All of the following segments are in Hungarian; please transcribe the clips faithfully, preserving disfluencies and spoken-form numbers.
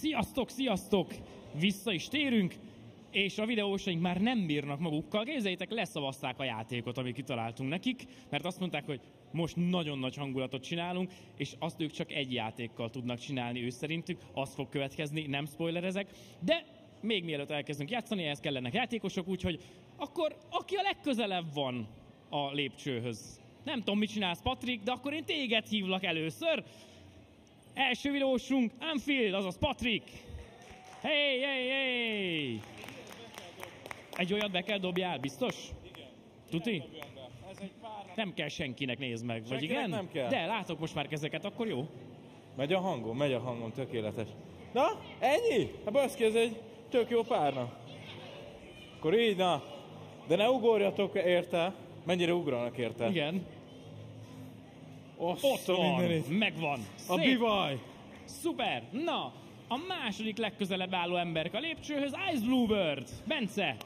Sziasztok, sziasztok! Vissza is térünk, és a videósaink már nem bírnak magukkal. Képzeljétek, leszavazták a játékot, amit kitaláltunk nekik, mert azt mondták, hogy most nagyon nagy hangulatot csinálunk, és azt ők csak egy játékkal tudnak csinálni ő szerintük, az fog következni, nem spoilerezek, de még mielőtt elkezdünk játszani, ehhez kellenek játékosok, úgyhogy akkor aki a legközelebb van a lépcsőhöz. Nem tudom, mit csinálsz, Patrik, de akkor én téged hívlak először. Első videósunk, Anfield, azaz Patrik. Hey, hey, hey! Egy olyat be kell dobjál, biztos? Igen. Tuti? Nem kell senkinek, nézd meg, vagy igen? Nem kell. De látok most már ezeket, akkor jó. Megy a hangom, megy a hangom, tökéletes. Na, ennyi? Hát baszki, ez egy tök jó párna. Akkor így, na. De ne ugorjatok, érte? Mennyire ugranak érte? Igen. Osz, ott van, megvan. Szép. A bivaj. Szuper. Na, a második legközelebb álló emberk a lépcsőhöz, Ice Blue Bird. Bence.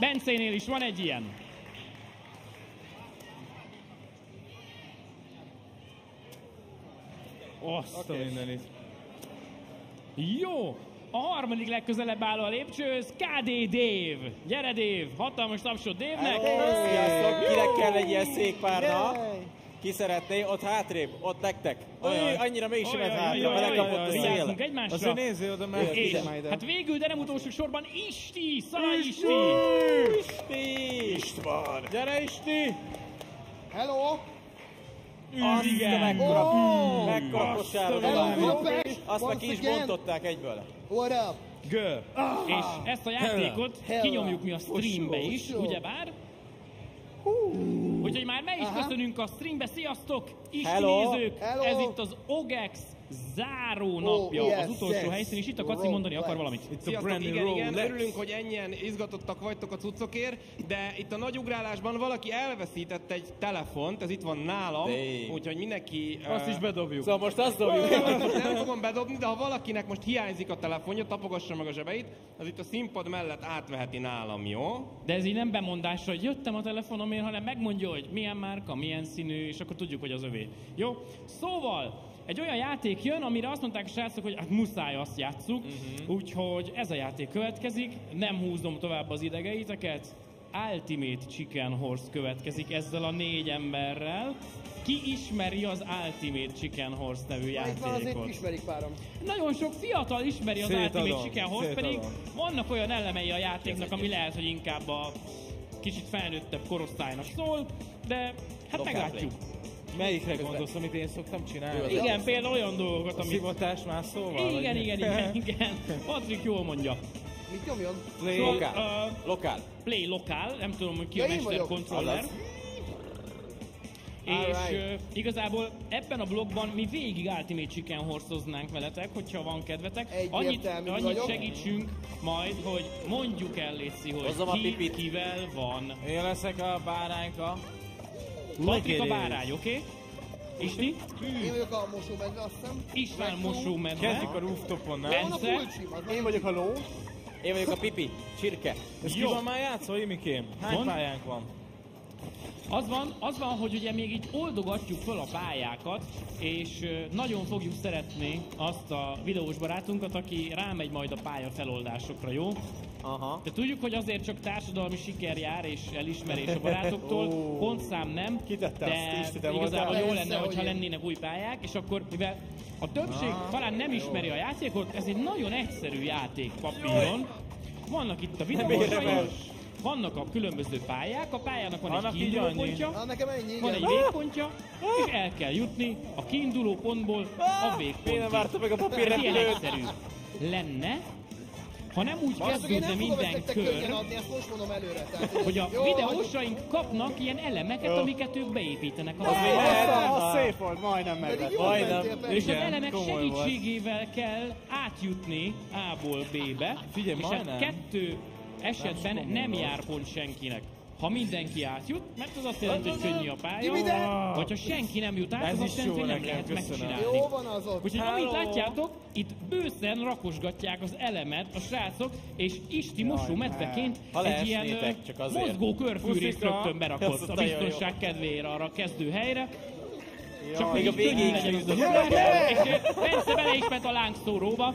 Bencénél is van egy ilyen. Azt a mindenit. Jó. A harmadik legközelebb álló a lépcsőhöz, K D. Dév. Gyere, Dév! Hatalmas tapsot Dévnek! Sziasztok! Kinek kell egy ilyen székpárna? Ki szeretné? Ott hátrébb, ott nektek. Annyira mégsem ment hátra, mert lekapott a szél. Azért nézzél oda, mert hát végül, de nem utolsó sorban, Isti! Szalai Isti! Isti! István! Gyere, Isti! Hello! Azt mekkora mekkora kosárlabda. Azt meg ki is bontották egyből. What up? Girl. Ah, és ezt a játékot hello. Kinyomjuk mi a streambe oh, is, oh, ugyebár? Uh, Úgyhogy már meg is aha. köszönünk a streambe. Sziasztok, Isti nézők! Hello. Ez itt az OGEX záró napja, oh, yes, az utolsó yes. helyszín, és itt a Kaci mondani let's. Akar valamit. It's sziasztok, igen, igen, örülünk, hogy ennyien izgatottak vagytok a cuccokért, de itt a nagy ugrálásban valaki elveszített egy telefont, ez itt van nálam, úgyhogy mindenki... Azt uh, is bedobjuk. Szóval most azt dobjuk. Nem fogom bedobni, de ha valakinek most hiányzik a telefonja, tapogassa meg a zsebeit, az itt a színpad mellett átveheti nálam, jó? De ez így nem bemondás, hogy jöttem a telefonomért, hanem megmondja, hogy milyen márka, milyen színű, és akkor tudjuk, hogy az övé. Jó? Szóval... Egy olyan játék jön, amire azt mondták a srácok, hogy hát muszáj azt játsszuk, uh-huh. úgyhogy ez a játék következik, nem húzom tovább az idegeiteket, Ultimate Chicken Horse következik ezzel a négy emberrel. Ki ismeri az Ultimate Chicken Horse nevű játékot? Azért ismerik párom. Nagyon sok fiatal ismeri az Szétadom. Ultimate Chicken Horse, Szétadom. pedig vannak olyan elemei a játéknak, ami lehet, hogy inkább a kicsit felnőttebb korosztálynak szól, de hát Local meglátjuk. Play. Melyikre gondolsz, amit én szoktam csinálni? Igen, például olyan dolgokat, amit... Szivatás már szóval? Igen, igen, igen, igen. Patrik jól mondja. Mit nyomjon? Play lokál. Lokál. Play lokál, nem tudom, hogy ki a mesterkontroller. És igazából ebben a blogban mi végig Ultimate Chicken Horse-oznánk veletek, hogyha van kedvetek. Annyit segítsünk majd, hogy mondjuk el, Léci, hogy ki kivel van. Én leszek a bárányka. Patrik a bárány, oké? Okay? Isti? Én vagyok a mosómedve, azt hiszem. István mosómedve. Kezdjük a rooftopon, nem? Én vagyok a ló. Én vagyok a pipi, csirke. És ki van már játszol, Imikém? Hány pályánk van? Az van, az van, hogy ugye még így oldogatjuk föl a pályákat, és nagyon fogjuk szeretni azt a videós barátunkat, aki rámegy majd a pálya feloldásokra, jó? Aha. De tudjuk, hogy azért csak társadalmi siker jár és elismerés a barátoktól, oh. pontszám nem, Kitette de azt is, te igazából voltál? Jó lenne, hogyha lennének új pályák, és akkor mivel a többség ah, talán nem jó. ismeri a játékot, ez egy nagyon egyszerű játék papíron. Vannak itt a videósaink, vannak a különböző pályák, a pályának van annak egy kiinduló pontja, van egy végpontja, és el kell jutni a kiinduló pontból a végpontig. Én nem vártam meg a papírrepülőt. Ilyen egyszerű lenne, ha nem úgy kezdődne minden kör, hogy a videósaink kapnak ilyen elemeket, amiket ők beépítenek a pályára. Az szép volt, majdnem megvett. És az elemek segítségével kell átjutni A-ból B-be, és a kettő esetben nem jár pont senkinek. Ha mindenki átjut, mert az azt jelenti, hogy könnyű a pálya, vagy ha senki nem jut át, az azt jelenti, hogy nem lehet megcsinálni. Úgyhogy amit látjátok, itt bőszen rakosgatják az elemet a srácok, és Isti mosómedveként egy ilyen mozgó körfűrészt rögtön berakott a biztonság kedvéért arra a kezdő helyre. Csak még a végéig sem jutott. Bence bele is ment a lángszóróba.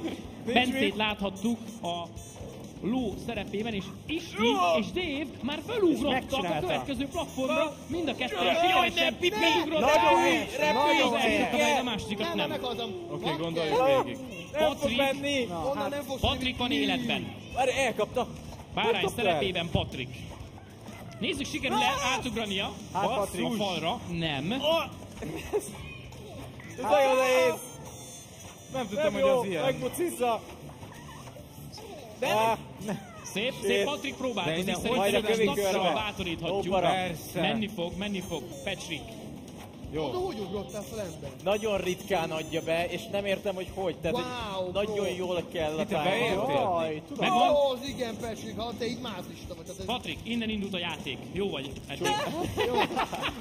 Bencét láthattuk a ló szerepében, és Isti és Dév már felugrottak a következő platformra, mind a kettő sikeresen felugrottak. Nagyon repülj! A másikat nem. Oké, gondoljuk végig. Patrik, Patrik van életben. Elkapta. Bárány szerepében Patrik. Nézzük, sikerül átugrania a falra. Nem. Ez nagyon nehéz. Nem tudtam, hogy az ilyen. Megmucizza. Szép, szép Patrik próbálkozik, szerintem ezt napszal bátoríthatjuk. Menni fog, menni fog, Patrik. Jó. De hogy ugrottál fel ember? Nagyon ritkán adja be, és nem értem, hogy hogy. Tehát, wow, nagyon bro. Jól kell a pályára. Megvan? Ó, az igen, Patrik, ha te így máslista vagy. Egy... Patrik, innen indult a játék. Jó vagy. Jó.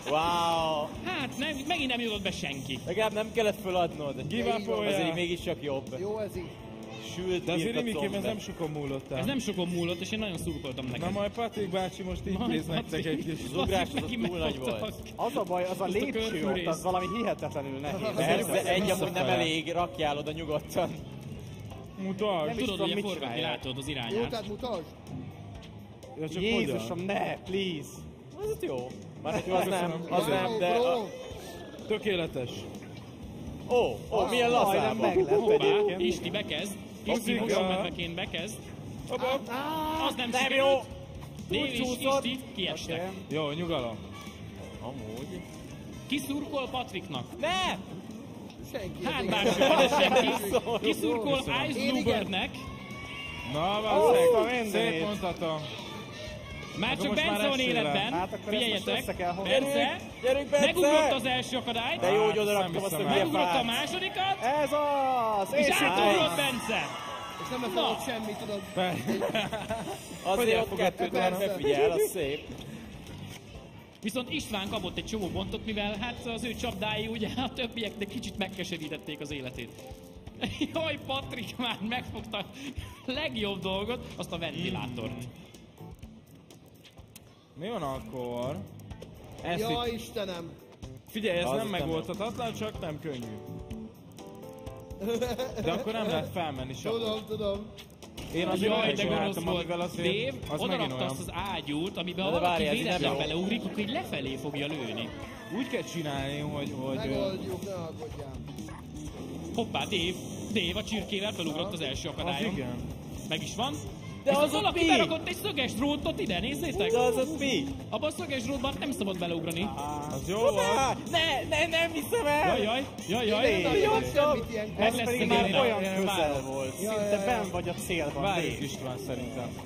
Wow. Hát, nem, megint nem jutott be senki. Legalább nem kellett föladnod. Azért mégis csak jobb. Jó, ez így. Sült, de azért Rimiképp ez nem sokan múlott el. Ez nem sokan múlott, és én nagyon szurkoltam neked. Na majd Patrik bácsi most így néz nektek egy kis... Az ugrás az, az túl nagy volt. Az a baj, az a lépcső ott, az valami hihetetlenül nehéz. Persze, egy amúgy nem elég, rakjál oda nyugodtan. Mutasd! Tudod, hogy a forgáti látod az irányát. Jó, tehát mutasd! Jézusom, ne, please! Ez jó. Már az nem, az nem, de... Tökéletes. Ó, ó, milyen lazába! Hoppá, Isti bekezd. Isti hosszabbetveként bekezd. Az nem sikerült. Dév és Isti kiestek. Jó, nyugalom. Amúgy. Kiszurkol Patriknak. Ne! Hát bárcsak, senki. Kiszurkol Ice Blue Birdnek. Na, valószínűleg, szép mondhatom. Már csak Bence van életben, figyeljetek, Bence, megugrott az első akadályt, de jó, hogy oda raktam azt, hogy megugrott a másodikat, ez az, és átugrott Bence. És nem lesz ott semmi, tudod. Azért ott kettőt már ne figyel, az szép. Viszont István kapott egy csomó pontot, mivel hát az ő csapdái ugye a többieknek kicsit megkeserítették az életét. Jaj, Patrik már megfogta a legjobb dolgot, azt a ventilátort. Mi van akkor? Ja, itt... Istenem! Figyelj, ez az nem megoldhatatlan, csak nem könnyű. De akkor nem lehet felmenni sem. Tudom, tudom. Én az jaj, de gonosz volt. Dév, odarakta azt az ágyút, amiben a valaki véletlen beleugrik, akkor így lefelé fogja lőni. Úgy kell csinálni, hogy... hogy megoldjuk, ne aggódjál. Hoppá, Dév, Dév a csirkével felugrott az első akadályon. Az igen. Meg is van. De és az, az valaki berakott egy szöges drótot ide, nézzétek! De az az mi? Abban a szöges drótban nem szabad beleugrani. Ah, az jó volt! Ne, ne, nem hiszem el! Jajjaj, jajjaj! Ez pedig már olyan közel volt. Szinte benn vagy a célban. Várjuk István szerintem.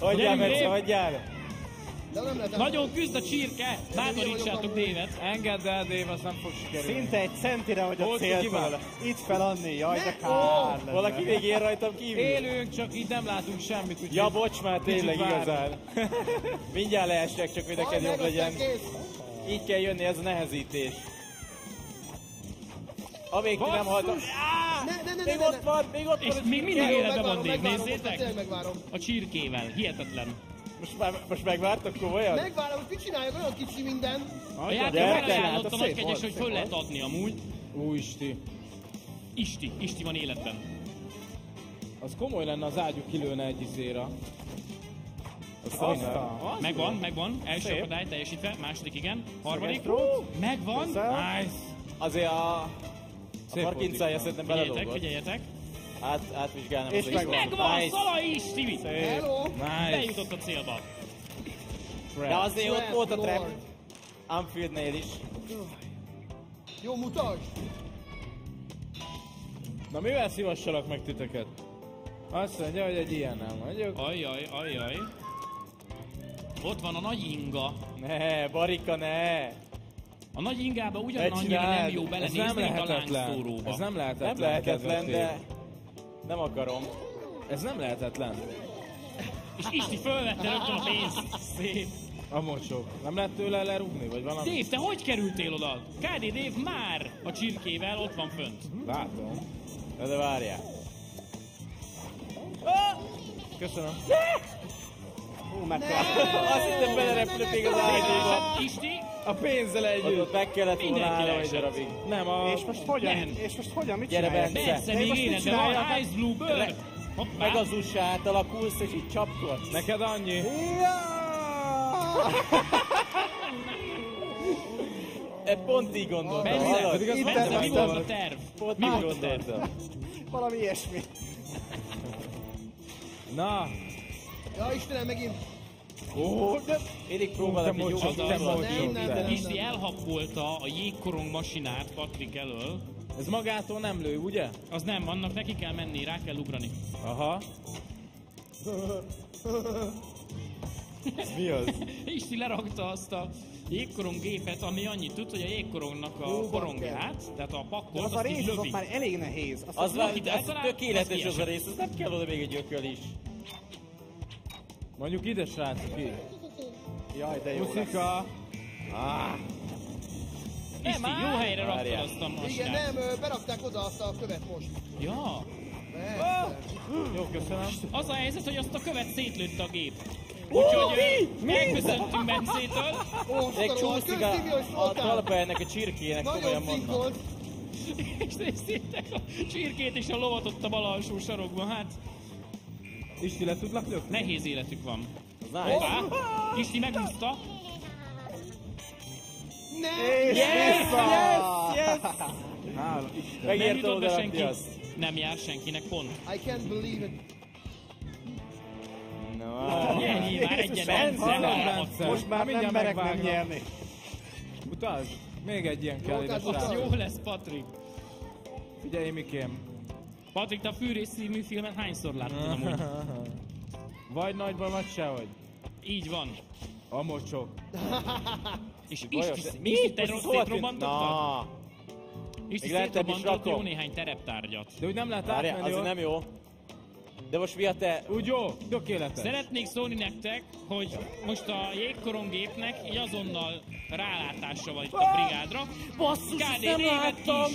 Hagyjál, Merce, hagyjál! Nagyon küzd a csirke! Bátorítsátok Dévet! Engedd el, Dév, az nem fog sikerülni. Szinte egy centire vagy a céltól. Itt fel Anni, jaj, de kár lenne. Valaki még én rajtam kívül. Élünk, csak így nem látunk semmit. Ja, bocs már, tényleg igazán. Mindjárt leesek, csak mindenked jobb legyen. Így kell jönni, ez a nehezítés. Amíg ti nem haltam. Még ott van, még ott van. És még mindig életben van Dév, nézzétek? A csirkével, hihetetlen. Most, már, most megvártok komolyan? Megvárom, hogy mit csináljuk, olyan kicsi minden. A játék felajánlott a nagykegyes, hogy föl lehet adni amúgy. Ú, Isti. Isti, Isti van életben. Az komoly lenne, az ágyú kilőne egy izéra. Megvan, megvan. Első akadály teljesítve, második igen. Harmadik. Megvan. Nice. Azért a parkincája szerintem beledolgott. Figyeljetek, figyeljetek. Át, átvizsgálnám az István. És megvan nice. Szala Isti! Hello! Nice. Bejutott a célba. Trap. De azért trap, ott volt a trap. Anfieldnél is. Jó, mutasd! Na mivel szívassalak meg titeket? Azt mondja, hogy egy ilyennel vagyok. Ajjaj, ajjaj. Ott van a nagy inga. Ne, Barika, ne! A nagy ingába ugyanannyira nem jó belenézni a lángszóróba. Ez nem lehetetlen. Nem lehetetlen, de... Nem akarom. Ez nem lehetetlen. És Isti fölvette rögtön a pénzt. Szép. A mocsok. Nem lehet tőle lerúgni, vagy valami? Dév, te hogy kerültél oda? ká dé Dév már a csirkével ott van fönt. Látom. De, de várjál. Ah! Köszönöm. Ne! Hú, megtaláltam. Azt hittem belerepülök még az ágyúba. Isti, A pénzzel együtt. Meg kellett volna egy darabig. Nem, a... És most hogyan? Nem. És most hogyan? Mit gyere, Bence. Persze, még életben van a Ice Blue Bird. Meg az u es á-t alakulsz, és így csapkodsz. Neked annyi? Pont így gondoltam. Bence, mi volt a terv? Pont így gondoltam. Valami ilyesmi. Na. Ja, Istenem, megint. Ó, de... Érik próbálok egy jót. Isti elhapolta a jégkorong masinát Patrik elől. Ez magától nem lő, ugye? Az nem, annak neki kell menni, rá kell ugrani. Aha. Ez mi az? Isti lerakta azt a jégkorong gépet, ami annyit tud, hogy a jégkorongnak a Jó, korongját, tehát a pakkot, azt a rész, így lövi. Az már elég nehéz. Azt az, az, az, az tökéletes az, az a rész, az nem kell oda még egy ököl is. Mondjuk ide, srácok, így. Jaj, de jó Puszika. Ah. Isti, jó helyre raktad azt a maskát. Igen, nem, berakták oda azt a követ most. Ja. Ah. Jó, köszönöm. Az a helyzet, hogy azt a követ szétlőtt a gép. Úgyhogy megköszöntünk Bencétől. Még csúszik a, a talpa ennek a csirkének, komolyan mondnak. És nézzétek a csirkét és a lovat ott a bal alsó sarokban, hát. Isti, le tudlak lökni? Nehéz életük van. Hoppá! Isti megúszta. Yes! Yes! Yes! Nem jutott be senki. Nem jár senkinek, pont. I can't believe it. Nyerj már egyen, most már mindjárt merek nem nyerni. Utazd, még egy ilyen kell ide. Jó lesz, Patrik. Figyelj, Mikém. Patrik, te a Fűrész című filmet hányszor láttad amúgy? Vagy nagyban, vagy sehogy. Így van. A mocsok. És Isti, te szét robbantottad? Isti szét robbantott jó néhány tereptárgyat. De úgy nem lehet átmenni, jó? Nem jó. De most mi a te... Úgy jó, tökéletes. Szeretnék szólni nektek, hogy most a jégkorongépnek így azonnal rálátása van itt a brigádra. Basszus, ezt nem láttam!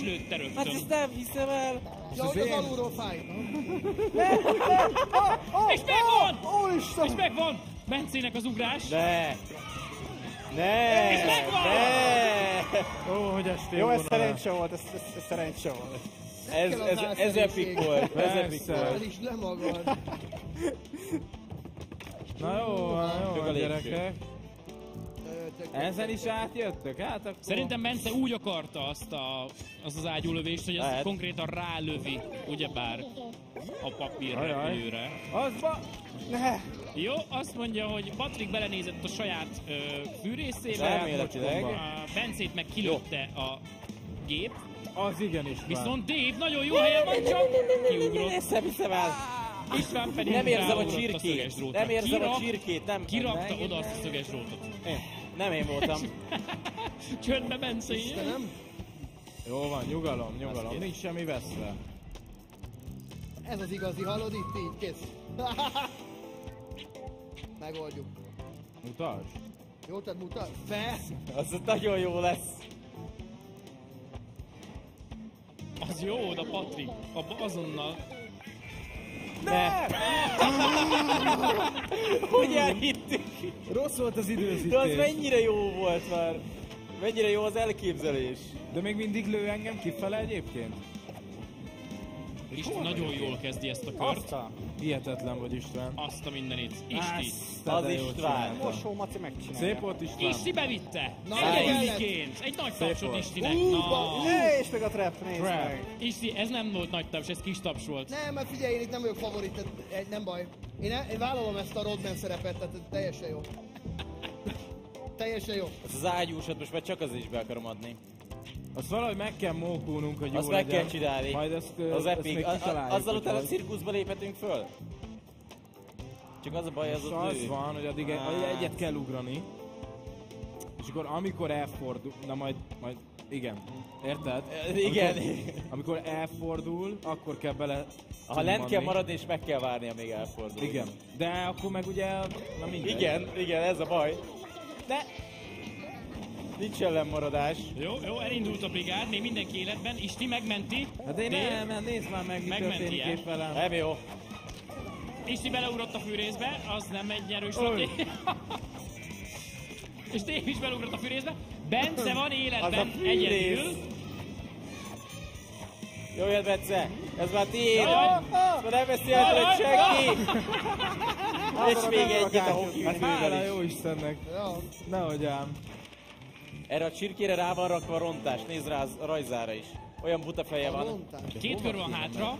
Hát ezt nem hiszem el! Ja, hogy az alulról fáj! És megvan! És megvan! Bencének az ugrás! Ne! Ne! És megvan! Ne! Ó, hogy estél volna! Jó, ez szerencse volt, ez szerencse volt. Ez, ez, ez, ez epik volt, ez epik volt. El is lemagad. Na jó, na jó, gyerekek. Ezen is átjöttök? Hát akkor... Szerintem Bence úgy akarta azt a, az, az ágyúlövést, hogy azt konkrétan rálövi, ugyebár a papírrepülőre. Azba! Ne! Jó, azt mondja, hogy Patrik belenézett a saját ö, fűrészébe, Bencét meg kilötte a gép. Az igenis van. Viszont Dév nagyon jó helyen van, csak kiugrott. István pedig nem érzem a csirkét. Nem érzem a csirkét, nem. Kirakta oda azt a szöges rótot. Nem én voltam. Csöndbe, Bence, nem? Jó van, nyugalom, nyugalom. Nincs semmi veszve. Ez az igazi, hallod? Itt így, kész. Megoldjuk. Mutasd. Jó, tehát mutasd. Fe! Az nagyon jó lesz. Az jó, oda Patrik, azonnal. Ne! Hogy elhittük? Rossz volt az időzítés. De az mennyire jó volt már. Mennyire jó az elképzelés. De még mindig lő engem kifele egyébként. Isti nagyon jól kezdi ezt a kört. Aztán. Hihetetlen vagy, István. Azt a mindenit. Isti. Az István. Mosó Maci megcsinálja. Szép volt, István. Isti bevitte. Egyediként. Egy nagy tapsot Istinek. És meg a trap, nézd meg. Isti, ez nem volt nagy taps, ez kis taps volt. Nem, mert figyelj, én itt nem vagyok favorit, nem baj. Én vállalom ezt a Rodman szerepet, tehát teljesen jó. Teljesen jó. Ez az ágyúsat most már csak az is be akarom adni. Azt valahogy meg kell mókulnunk, hogy jó legyen. Azt meg kell csinálni. Majd ezt, az ezt még kitaláljuk. Azzal utána a cirkuszba léphetünk föl. Csak az a baj, az ott az lő. Van, hogy addig ah. egyet kell ugrani. És akkor amikor elfordul... Na majd... majd igen. Érted? Igen. Amikor, amikor elfordul, akkor kell bele... Ha lent kell maradni, és meg kell várnia, még elfordul. Igen. De akkor meg ugye... Na mindegy. Igen, igen, ez a baj. De... Nincs ellenmaradás. Jó, jó, elindult a brigád, még mindenki életben. Isti megmenti. Hát én nem, nem, nézd már meg, mi történik épp velem. Nem jó. Isti beleugrott a fűrészbe, az nem egy erős labdé. és Dév is belugrott a fűrészbe. Bence van életben egyedül. Jó jött, Bence! Ez már tiéd! Ezt már nem veszi el, hogy senki! És még egyet a hokiülővel is. Jó Istennek! Nehogy ám! Erre a csirkére rá van rakva a rontás, nézd rá a rajzára is. Olyan buta feje van. Két kör van hátra.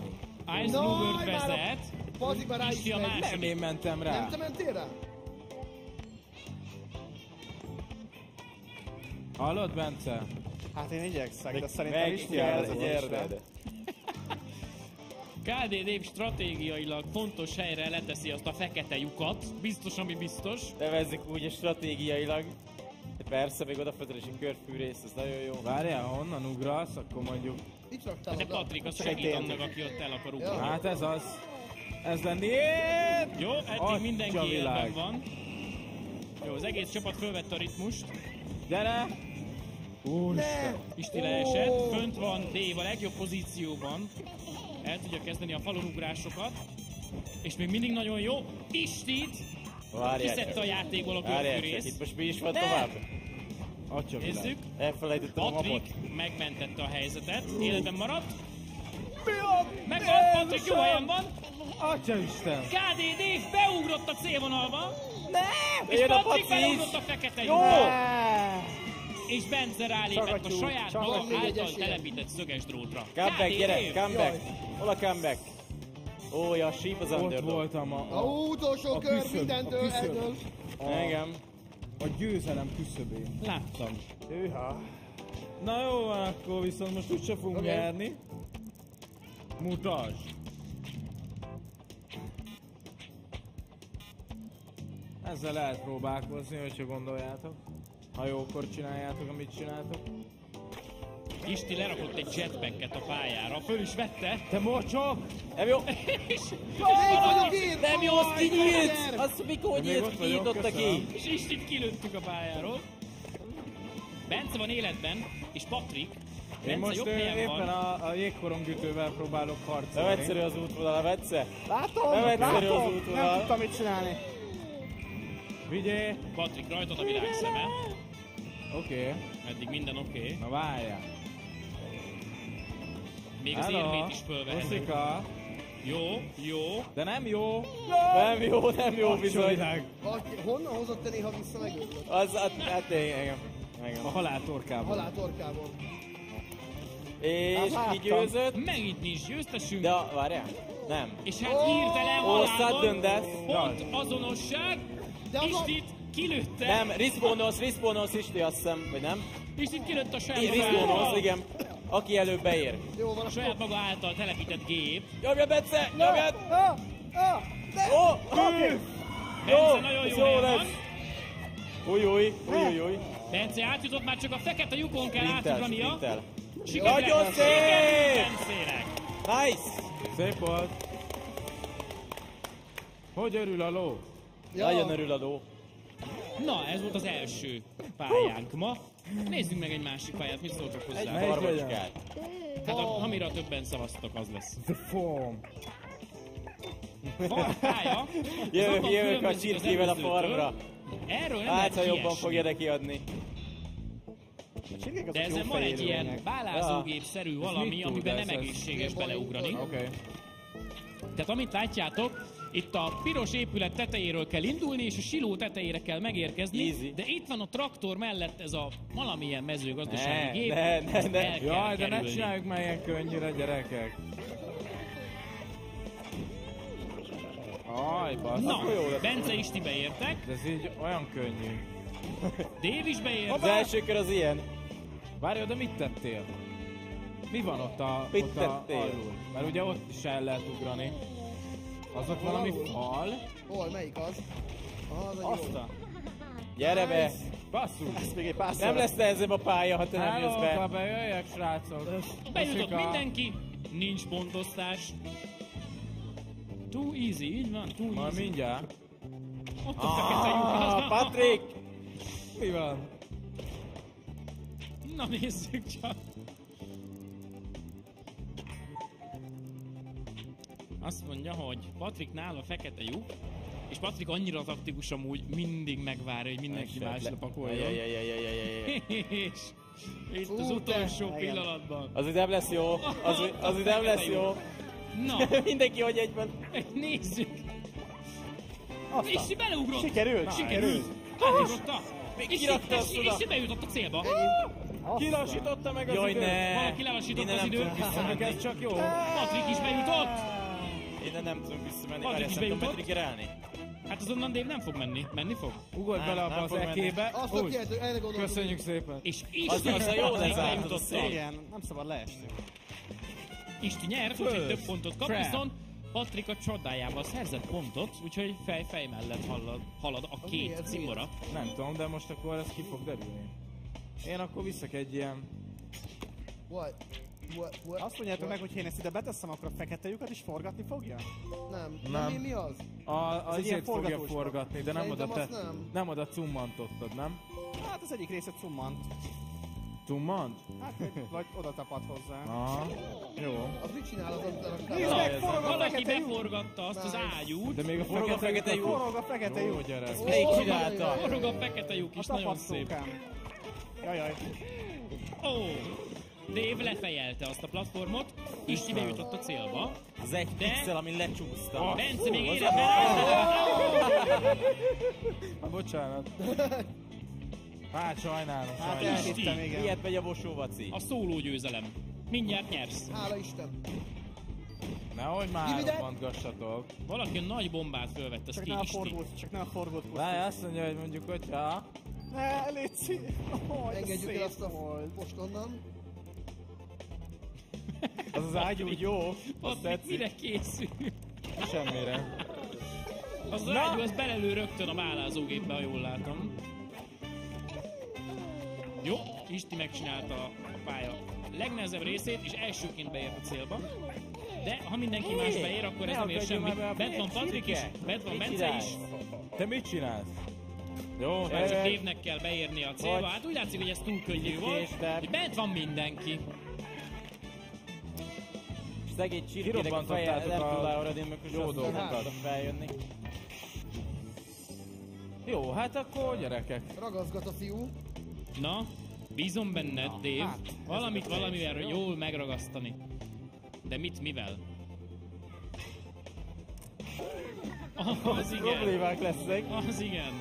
Ice Blue Bird vezet. Isti a másik. Nem én mentem rá. Nem te mentél rá? Hallod, Bence? Hát én igyekszek, de szerintem is kell ez a gyermed. ká dé Dév stratégiailag fontos helyre leteszi azt a fekete lyukat. Biztos, ami biztos. Nevezzük úgy, stratégiailag. De persze, még odafötelési körfűrész, ez nagyon jó. Várjál, honnan ugralsz, akkor mondjuk... De Patrik, az segít annak, aki ott el akar ugrani. Hát ez az. Ez lenni... Jó, eddig mindenki élben van. Jó, az egész csapat fölvette a ritmust. Gyere! Úristen! Isti leesett, fönt van Dév a legjobb pozícióban. El tudja kezdeni a falonugrásokat. És még mindig nagyon jó. Istit! Kiszedte a játékból a körfűrész. Itt most mi is van tovább? Nézzük. Elfelejtettem a mapot. Patrik megmentette a helyzetet. Életben maradt. Megvan, Patrik jó helyen van. Atyaisten! ká dé Dév beugrott a célvonalba. Ne! És Patrik beugrott a fekete lyukba. És Bence rálépett a saját maga által telepített szöges drótra. Comeback, gyere, comeback. Hol a comeback? Ó, ja, a síp az underdog. Ott voltam a... A utolsó kör mindentől eldől. Engem. A győzelem küszöbén. Láttam. Őha. Na jó van, akkor viszont most úgyse fogunk járni. Mutasd. Ezzel lehet próbálkozni, hogyha gondoljátok. Ha jókor csináljátok, amit csináltok. Isti lerakott egy jetpacket a pályára, föl is vette. Te mocsok! Nem jó! És valaki nem jó, azt kinyílt! Azt mikor nyílt, kinyitotta ki! És Istit kilőttük a pályáról. Bence van életben, és Patrik. Én most éppen a jégkorongütővel próbálok harcolni. Nem egyszerű az útvonal, Bence! Látom! Nem egyszerű az útvonal! Nem tudtam mit csinálni. Vigyél! Patrik, rajtad a világszeme. Oké. Eddig minden oké. Na várjál. Még az érvét is fölvehetek. Jó, jó. De nem jó. Nem jó, nem jó bizony. Honnan hozott te néha vissza megőzött? Az, hát engem. A haláltorkából. A haláltorkából. És kigyőzött. Megint nincs győztesünk. De várjál. Nem. És hát hirtelen halálban. Pont azonosság. Istit kilőtte. Nem, riszpónosz, riszpónosz Isti, azt hiszem, vagy nem? Istit kilőtt a saját maga által. Igen. Aki előbb beér. Jó, van a saját maga által telepített gép. Jobbja, Bence! Jobbja! Ó! Bence nagyon jó helyen van. Új, új, új, új. Bence átjutott, már csak a fekete lyukon kell átugrania. Sikerült Bencének. Nice! Szép volt. Hogy örül a ló? Nagyon örül a ló. Na, ez volt az első pályánk ma. Nézzünk meg egy másik pályát, mit szóltok hozzá? Egy barbacskát. Hát amire többen szavaztok, az lesz. The form. Van pálya. Jövök, jövök a csirkével a farmra. Erről nem lehet kiesni. Hát, ha jobban fogja neki adni. De ezen van egy ilyen bálázógép-szerű valami, amiben nem egészséges beleugrani. Tehát amit látjátok, itt a piros épület tetejéről kell indulni, és a siló tetejére kell megérkezni. Easy. De itt van a traktor mellett ez a valamilyen mezőgazdasági gép. Ne, ne, ne, ne. Jaj, de ne csináljuk már ilyen könnyűre, gyerekek. Aj, basz. Na, Bence Isti beértek. De ez így olyan könnyű. Dév is beért. Az első kör az ilyen. Várj, de mit tettél? Mi van ott a... Mit ott tettél? A, mert ugye ott is el lehet ugrani. Azok valami fal? Hol? Melyik az? Azta! Gyere be! Basszus! Nem lesz nehezebb a pálya, ha te nem jössz be! Háló, bejöjjek, srácok! Bejutott mindenki! Nincs pontosztás! Too easy, így van? Too easy! Majd mindjárt! Ott a fekete lyuk! Patrik! Mi van? Na nézzük csak! Azt mondja, hogy Patriknál a fekete lyuk, és Patrik annyira taktikus amúgy, mindig megvárja, hogy mindenki másra pakolja. És itt az utolsó pillanatban. Az idem lesz jó, az, az idem lesz jó. Na. Mindenki hogy egyben. Nézzük. Isti beleugrott. Sikerült. Sikerült. Hátrigotta. Isti bejutott a célba. Kilassította meg az időt. Valaki lelassította az időt. Ez csak jó. Patrik is bejutott. Én nem tudom visszamenni, mert ezt nem tudom Patrikért állni. Hát azonnan Dév nem fog menni. Menni fog? Ugolj bele abba az ekébe. Köszönjük szépen. És Isti bejutott szél. Igen, nem szabad leesni. Isti nyert, úgyhogy több pontot kap, viszont Patrik a csodájával szerzett pontot, úgyhogy fej-fej mellett halad a két cimora. Nem tudom, de most akkor ez ki fog derülni. Én akkor visszak egy ilyen... What, what, azt mondjátok meg, hogy ha én ezt ide beteszem, akkor a fekete lyukat is forgatni fogja? Nem. Nem. Mi, mi az? A, az azért fogja forgatni, de nem oda, te, nem. nem oda cummantottad, nem? Hát az egyik része cummant. Cummant? Hát vagy oda tapad hozzá. Ah, jó. Az mit csinál az az? Nézd meg, forog a fekete lyuk! Beforgatta azt az ágyút. De még a forog a fekete lyuk. Forog a fekete lyuk. Jó gyerek. Még csinálta. Forog a fekete lyuk is, nagyon szép. Jajjaj. Ó! Dév lefejelte azt a platformot, Isti bejutott a célba. Az egy pixel, amin lecsúsztam. Bence még érett el! Bocsánat. Hát sajnálom, sajnálom. Isti, ilyet megy a bosóvaci. A szóló győzelem. Mindjárt nyersz. Hála Isten. Nehogy már robbantgassatok. Valaki nagy bombát fölvett, az ki Isti. Csak nem a forgót pusztít. Várj, azt mondja, hogy mondjuk, hogyha... Ne, légy engedjük el azt a most onnan. Az az ágy úgy jó, azt tetszik. Mire készül? Semmire. Az az ágy, az belelő rögtön a málázógépbe, ha jól látom. Jó, Isti megcsinálta a pálya legnehezebb részét, és elsőként beért a célba. De ha mindenki más beér, akkor ez nem ér semmit. Bent van Patrik is, bent van Bence is. Te mit csinálsz? Jó, mert csak Dévnek kell beérni a célba. Hát úgy látszik, hogy ez túl könnyű volt, hogy bent van mindenki. Szegény csirkének a fejjel nem tudál aradni, mert jó dolgokat feljönni. Jó, hát akkor gyerekek. Ragaszgat a fiú. Na, bízom benned, Dév. Valamit valamivel jól megragasztani. De mit, mivel? Az igen. Problémák lesznek. Az igen.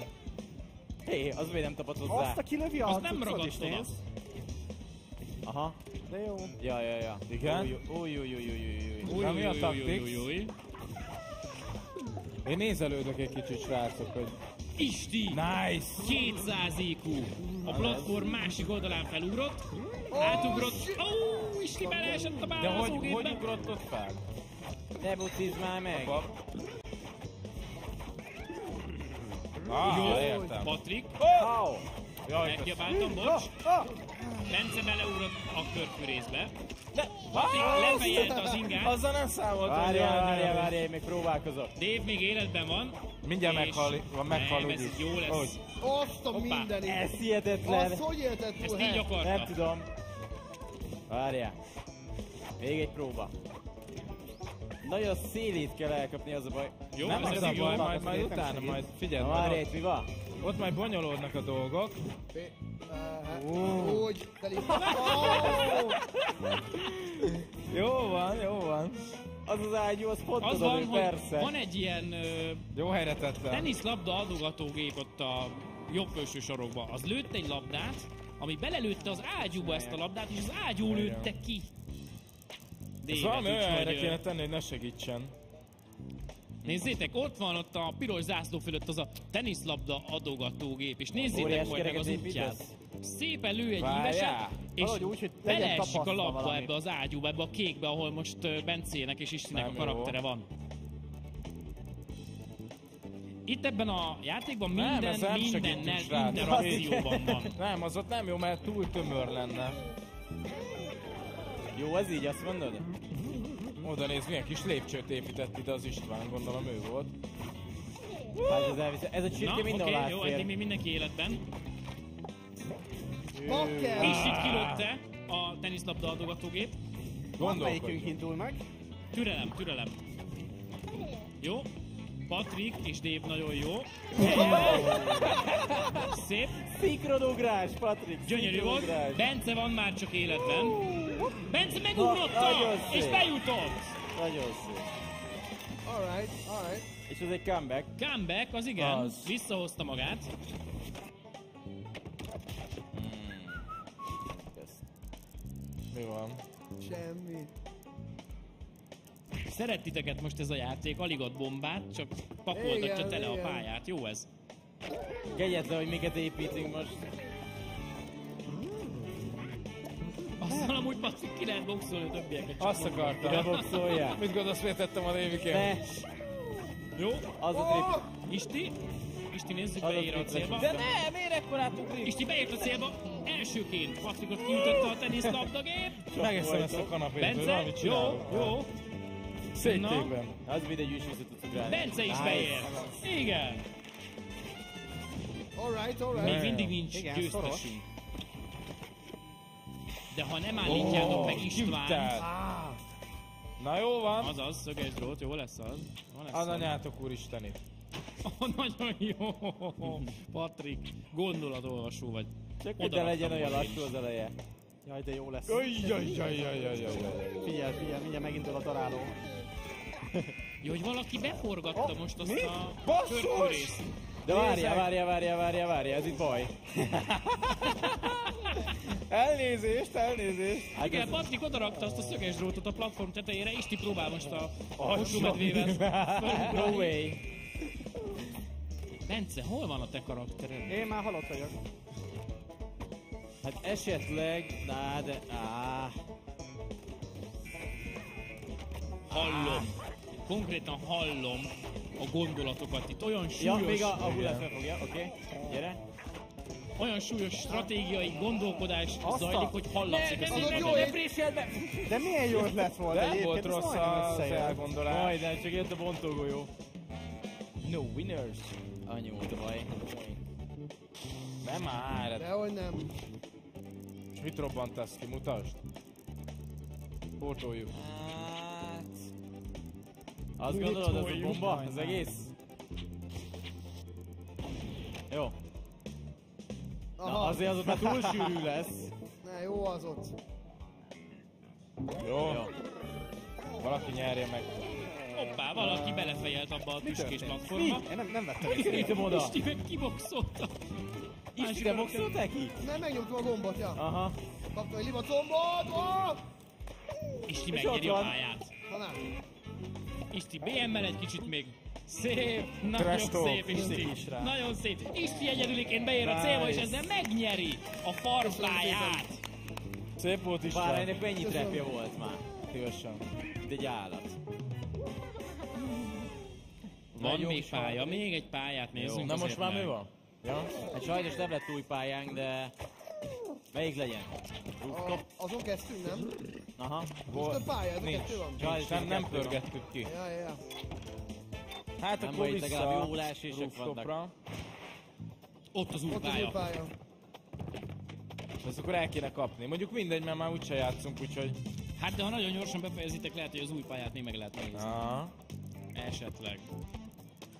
Hé, az még nem tapadt hozzá. Azt a kilövi a cuccot is. Azt nem ragasztod azt. Aha. De jó. Ja, ja, ja. Igen? Új, új, új, új, új, új. Na mi a taktik? Én nézelődök egy kicsit, srácok, hogy... Isti! Nice! kétszáz IQ! A platform másik oldalán felugrott, átugrott... Ó, Isti beleesett a bálázógépbe! De hogy ugrottott fel? Ne bucizd már meg! Jó, értem. Patrik. Megjabáltam, bocs. Bence beleugrott a körfűrészbe. Patrik lefejelte az ingát. Azzal nem számolt. Várjál, várjál, várjál, én még próbálkozok. Dév még életben van. Mindjárt meghal, meghal úgyis. Jó lesz. Azt a mindenit. Ez hihetetlen. Azt hogy éltett túl? Ezt így akarta. Nem tudom. Várjál. Még egy próba. Nagyon a szélét kell elkapni, az a baj. Jó, nem az, az a baj, majd, majd utána majd figyeld. Várj, mi van? Ott majd bonyolódnak a dolgok. Úgy, jó van, jó van. Az az ágyú, az pont az van, persze. Van egy ilyen jó helyre tettem. Teniszlabda adogatógép ott a jobb felső sarokban. Az lőtt egy labdát, ami belelőtte az ágyúba ezt a labdát, és az ágyú lőtte ki. Ez valami olyan helyre kéne tenni, hogy ne segítsen. Nézzétek, ott van ott a piros zászló fölött az a teniszlabda adogatógép, és nézzétek majd meg az útját. Szépen lő egy íveset, és beleesik a labda ebbe az ágyúba, ebbe a kékbe, ahol most Bencének és Istinek a karaktere van. Itt ebben a játékban minden, mindennel, minden akcióban van. Nem, az ott nem jó, mert túl tömör lenne. Jó, ez így, azt mondod? Oda néz, milyen kis lépcsőt épített ide az István, gondolom ő volt. Hát ez elvisz, ez a csirke mindenhol átfér. Na, oké, jó, eddig még mindenki életben. Istit kilőtte a teniszlabda adogatógép. Gondolkodjuk. Melyikünk indul meg? Türelem, türelem. Jó, Patrik és Dév nagyon jó. Szép. Szinkronugrás, Patrik. Gyönyörű volt. Bence van már csak életben. Bence megugrotta és bejutott. Nagyon szép. Alright, alright. És ez egy comeback. Comeback, az igen. Az. Visszahozta magát. Mi van? Semmi. Szerettiteket most ez a játék, alig ad bombát, csak pakoltatja tele igen. a pályát. Jó ez? Kegyetlen, hogy miket építünk most. Aztán amúgy basszik ki lehet boxolni a többieket. Azt akartam. De boxolják. Mit gondolsz, miért tettem a néviket? Jó. Az a trip. Isti? Isti nézzük, beír a célba. De nem, miért ekkorát ugrít? Isti beírt a célba. Elsőként Patrikot kiütötte a teniszlabdagép. Megeszem ezt a kanapét. Bence, jó, jó. Széttékben. Az mindegy, is vissza tudtuk rá. Bence is beért. Igen. Még mindig nincs győztesünk. De ha nem állítjátok meg Istvánt. Na jó van. Azaz, szöges drót, jó lesz az. Az anyátok úristeni. Nagyon jó. Patrik, gondolatolvasó vagy. Csak hogy ne legyen olyan lassú az eleje. Jaj, de jó lesz. Figyelj, figyelj, mindjárt megindul a találó. Jó, hogy valaki beforgatta most azt a körkörészt. De várjál, várjál, várjál, várjál, várjál, ez itt baj. Elnézést, elnézést. Igen, Patrik odarakta azt a szöges drótot a platform tetejére, Isti próbál most a hasumedvével. No way. Bence, hol van a te karaktered? Én már halott vagyok. Hát esetleg... Na, de... Áh. Hallom. Konkrétan hallom a gondolatokat itt. Olyan súlyos... Ja, még a, a hullát felfogja. Oké, okay. Gyere. Olyan súlyos stratégiai gondolkodás Aztán. zajlik, hogy hallatszik ne, a szívben. De, de milyen jó ötlet volt egyébként. Nem volt rossz az elgondolás. Majdnem, csak jött a bontógolyó. No winners. Annyi volt a baj. De már! Dehogy nem! És mit robbantasz ki? Mutasd! Portoljuk! Hát... Azt gondolod, ez a bomba? Ez egész? Jó! Na, azért az ott már túl sűrű lesz! Na, jó az ott! Jó! Valaki nyerje meg! Hoppá, valaki belefejelt abba a tüskés platformba! Mi? Nem vettem ezt! Kirítem oda! Isti meg kiboxolta! Isti, te boxoltál ki? Nem, megnyomtam a gombot, ja. Aha. Kaptam egy libat gombot, ó! Isti megnyeri a pályát. Isti bé em-mel egy kicsit még. Szép, nagyon szép Isti. Nagyon szép. Isti egyedüliként beér a célba, és ezzel megnyeri a farpályát. Szép volt Isti. Bár ennek mennyi trepje volt már. Tűnösen. Itt egy állat. Van még pálya, még egy pályát nézzünk. Na most már mi van? Ja? Hát sajnos nem lett új pályánk, de melyik legyen? A, azon kezdtünk, nem? Aha. Most a pálya, ez a kettő van. Sajnos nem, nem pörgettük ki. Ja, ja. Hát akkor vissza a rooftopra. Ott az új pálya. Ezt akkor el kéne kapni. Mondjuk mindegy, mert már úgyse játszunk, úgyhogy... Hát de ha nagyon gyorsan befejezitek, lehet, hogy az új pályát még meg lehet megnézni. Esetleg.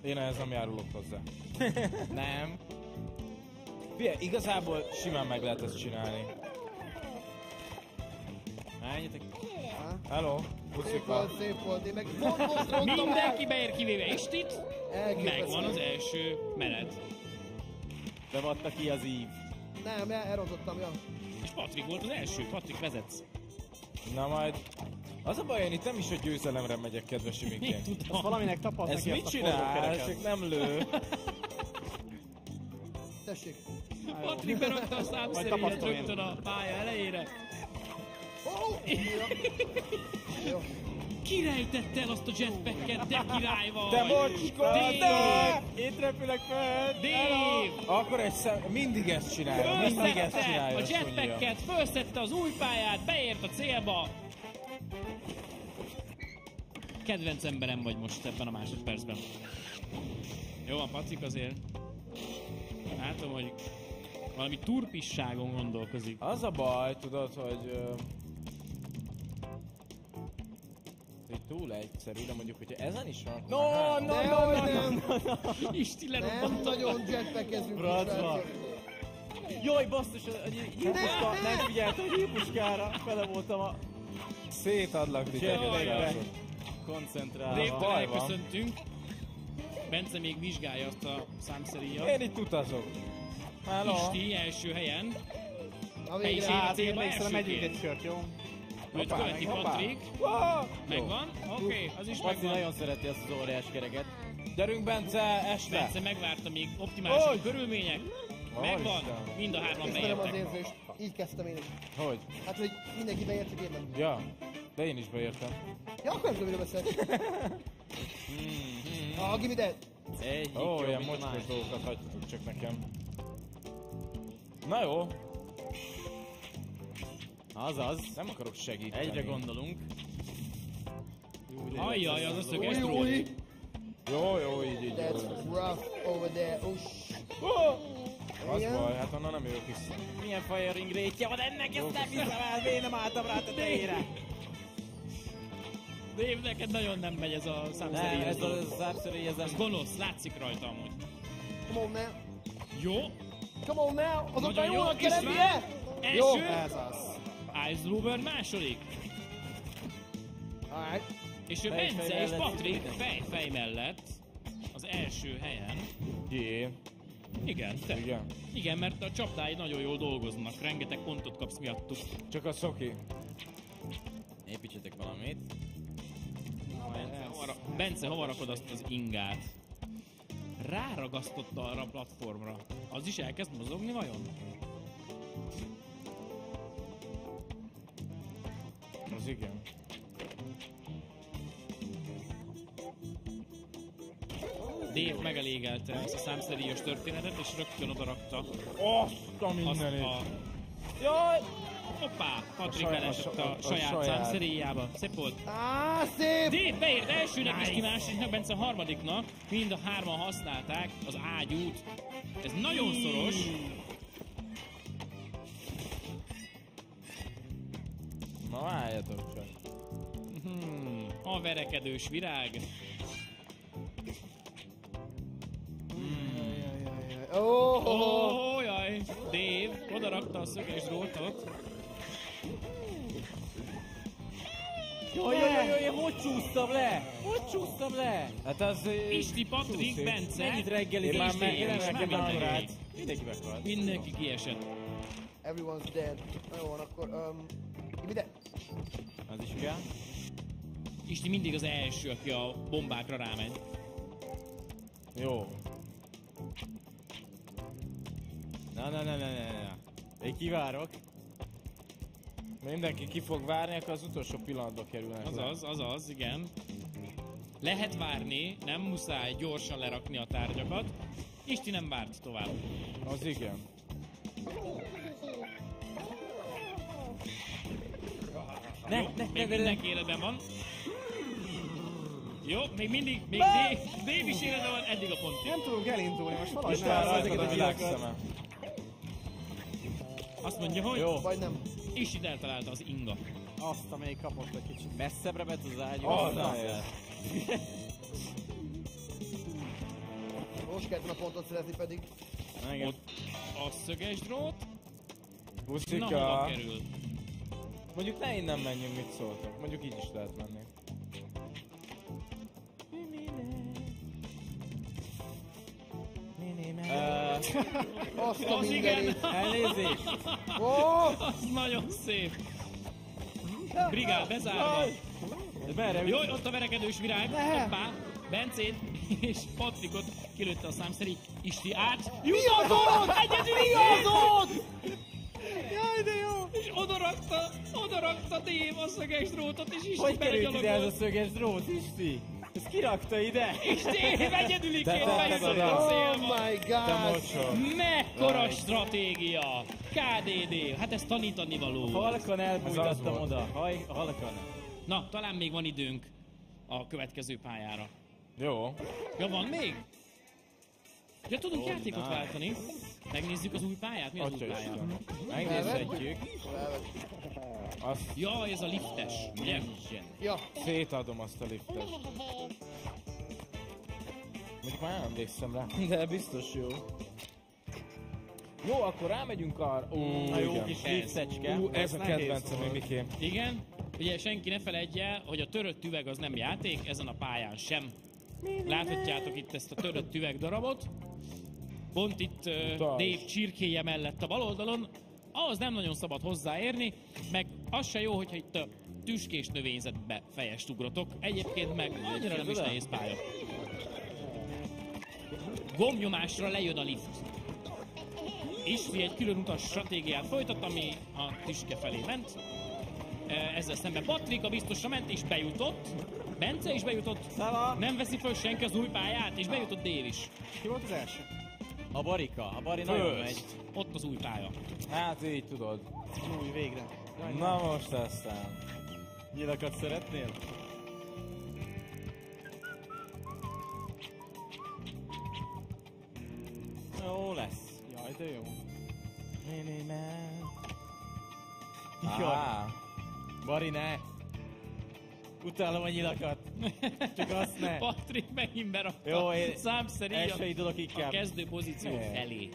Én ehhez nem járulok hozzá. Nem. Figyelj, igazából simán meg lehet ezt csinálni. Menjetek. Hello. Szép volt, szép volt. Én meg mindenki beér, kivéve Istit. Megvan az első menet. Bevatta ki az ív. Nem, elrontottam, ja. És Patrik volt az első. Patrik, vezetsz. Na majd... Az a baj, én itt nem is a győzelemre megyek, kedves Imikén. Valaminek tapad neki ezt a forrókereket. Csak nem lő. Tessék. Patrik berakta a számszerűet rögtön a pálya elejére. Kirejtett el azt a jetpacket, de király vagy! De mocskod! Itt repülök fel! Dév! Akkor egy szem... Mindig ezt csinálja, mindig ezt csinálja. A jetpacket, felszette az új pályát, beért a célba. Kedvenc emberem vagy most ebben a másodpercben. Jó van, Patrik azért. Látom, hogy valami turpisságon gondolkozik. Az a baj, tudod, hogy... Uh, túl egyszerű, de mondjuk, hogyha ezen is van... No, no, no, no, no, no, no, no. Isti lerobbantad! Nem nagyon jettekezünk is. Jaj, basszus, a nyílpuska, nem figyeltem a nyílpuskára, fele voltam a... Szétadlak titeket. Koncentrálva. Léptelen köszöntünk. Bence még vizsgálja azt a számszeríjat. Én itt utazok. Hello. Isti első helyen. A végre átérni, hiszen megyünk egy sört, jó? Őt követi Patrik. Megvan? Oké, az is megvan. Patrik nagyon szereti ezt az óriás kereket. Gyerünk, Bence, este! Bence megvárta, még optimális körülmények. Megvan, mind a hárman beértek. Ismerem az érzést, így kezdtem én is. Hogy? Hát, hogy mindenki beért, csak én nem. Ja, de én is beértem. Ja, akkor nem tudom, miről beszélni. Ah, give me that! Ó, ilyen mocskos dolgokat hagytuk csak nekem. Na jó. Azaz. Nem akarok segíteni. Egyre gondolunk. Ajjaj, az a szöges drót. Jó, jó, így, így. That's rough over there. Oh, shit. Az baj, hát onnan nem jövök vissza. Milyen firing rétje van ennek, ezt nem hiszem el, én nem álltam rá a tejére. Dév, neked nagyon nem megy ez a számszerű. Ez a számszerű, ez a gonosz, látszik rajta amúgy. Come on now. Jó. Come on now, azokra jónak kell lennie. Első. Ice Blue Bird második. És ő Bence és Patrik fej-fej mellett az első helyen. Jé. Igen, te. Igen. Igen, mert a csapdáid nagyon jól dolgoznak, rengeteg pontot kapsz miattuk. Csak a szoki. Építsetek valamit. Bence, hova rakod azt az ingát? Ráragasztotta arra a platformra. Az is elkezd mozogni vajon? Az igen. Dév megelégelte ezt a számszerűs történetet, és rögtön odarakta. Azt a mindenit! A... Jaj! Hoppá! Patrik belesett a, a saját számszerűjába. Szép volt. Áááá, szép! Dév beért elsőnek, nice. Isti másodiknak, Bence a harmadiknak. Mind a hárman használták az ágyút. Ez nagyon szoros. Na, álljatok csak. Hmm, a verekedős virág. Oh, oh, oh, jaj! Dév odarakta a szöges drótot. Jaj, jaj, jaj, hogy csúsztam le! Hogy csúsztam le! Hát az... Isti, Patrik, Bence! Ennyit reggeli, én már megjeleneked árát. Mindenki megvált. Mindenki kiesett. Everyone's dead. Jó van, akkor... Give me that! Az is ugye? Isti mindig az első, aki a bombákra rámegy. Jó. Na, na, na, na, na, na. Én kivárok. Mindenki ki fog várni, akkor az utolsó pillanatba kerülnek. Azaz, azaz, igen. Lehet várni, nem muszáj gyorsan lerakni a tárgyakat. Isti nem várt tovább. Az igen. Ne, jó, ne, még ne, mindenki életben van. Jó, még mindig, még Dév is életben van, eddig a pontig. Nem tudunk elindulni, most valahogy már ezeket a világszemem. Azt mondja, hogy jó. Vagy nem. Isti eltalálta az inga. Azt, amelyik kapott egy kicsit. Messzebbre bet az ágyú. Oh, na, most kell a pontot szerezni pedig. Na, ott a szöges drót. Buszika. Na, hova kerül? Mondjuk ne innen menjünk, mit szóltak. Mondjuk így is lehet menni. Azt a mindenit! Elnézést! Az nagyon szép! Brigál, bezárva! Jó, ott a verekedős virág! Hoppá! Bencét és Patrikot kilőtte a számszerű. Isti át! Jutott! Egyedül jutott! Jaj, de jó! És odarakta, odarakta Dév a szöges drótot, és Isti belegyalogolt! Hogy került ide ez a szöges drót, Isti? Ezt kirakta ide! És Dév egyedüliként bejött a célba! Oh my god! Mekkora stratégia! ká dé dé! Hát ezt tanítani való! Halkan elbújtattam oda! Haj, halkan! Na, talán még van időnk a következő pályára. Jó. Ja, van még? Ja, tudunk játékot váltani. Megnézzük az új pályát, mi az új pályát? Megnézhetjük. Jaj, ez a liftes. Ja. Szétadom azt a liftes. Még már nem emlékszem rá. De biztos jó. Jó, akkor rámegyünk arra. Na jó kis liftecske. Ez a kedvencem, hogy Mikém. Igen. Ugye senki ne feledje el, hogy a törött üveg az nem játék, ezen a pályán sem. Láthatjátok itt ezt a törött üveg darabot. Pont itt uh, Dév csirkéje mellett a bal oldalon, ahhoz nem nagyon szabad hozzáérni, meg az se jó, hogyha itt a tüskés növényzetbe fejest ugrotok. Egyébként meg annyira nem is nehéz pálya. Gombnyomásra lejön a lift. Isti egy külön utas stratégiát folytat, ami a tüske felé ment. Ezzel szemben Patrika biztosra ment és bejutott. Bence is bejutott. Szala. Nem veszi föl senki az új pályát, és bejutott Dév is. Ki volt az első? A Barika, a Bari nagyon megy. Ott az új pálya. Hát így tudod. Új, végre. Jaj, na nem. Most aztán. Nyilakat szeretnél? Jó lesz. Jaj, de jó. Minimál. Jaj. Bari, ne! Utálom a nyilakat. Csak azt ne. Patrik megint berakta. Jó, én szám szerint a, a kezdő pozíció felé.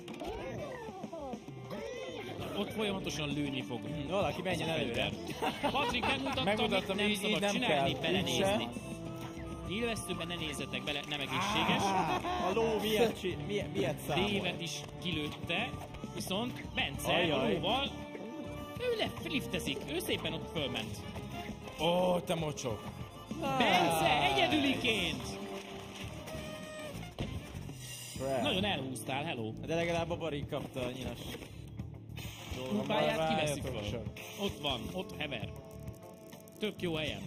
Ott folyamatosan lőni fog. Valaki menjen előre. Patrik megmutatta, megmutatta mit nem szabad nem csinálni, kell. Belenézni. Élvesztőben ne nézzetek bele, nem egészséges. A ló miért, miért, miért számol? Dévet is kilőtte, viszont Bence lóval ő liftezik, ő szépen ott fölment. Ó, oh, te mocsok! Bence, egyedüliként! Rá. Nagyon elhúztál, hello! De legalább a Bari kapta a nyilas. A pályát kiveszik föl. Ott van, ott hever. Tök jó helyen.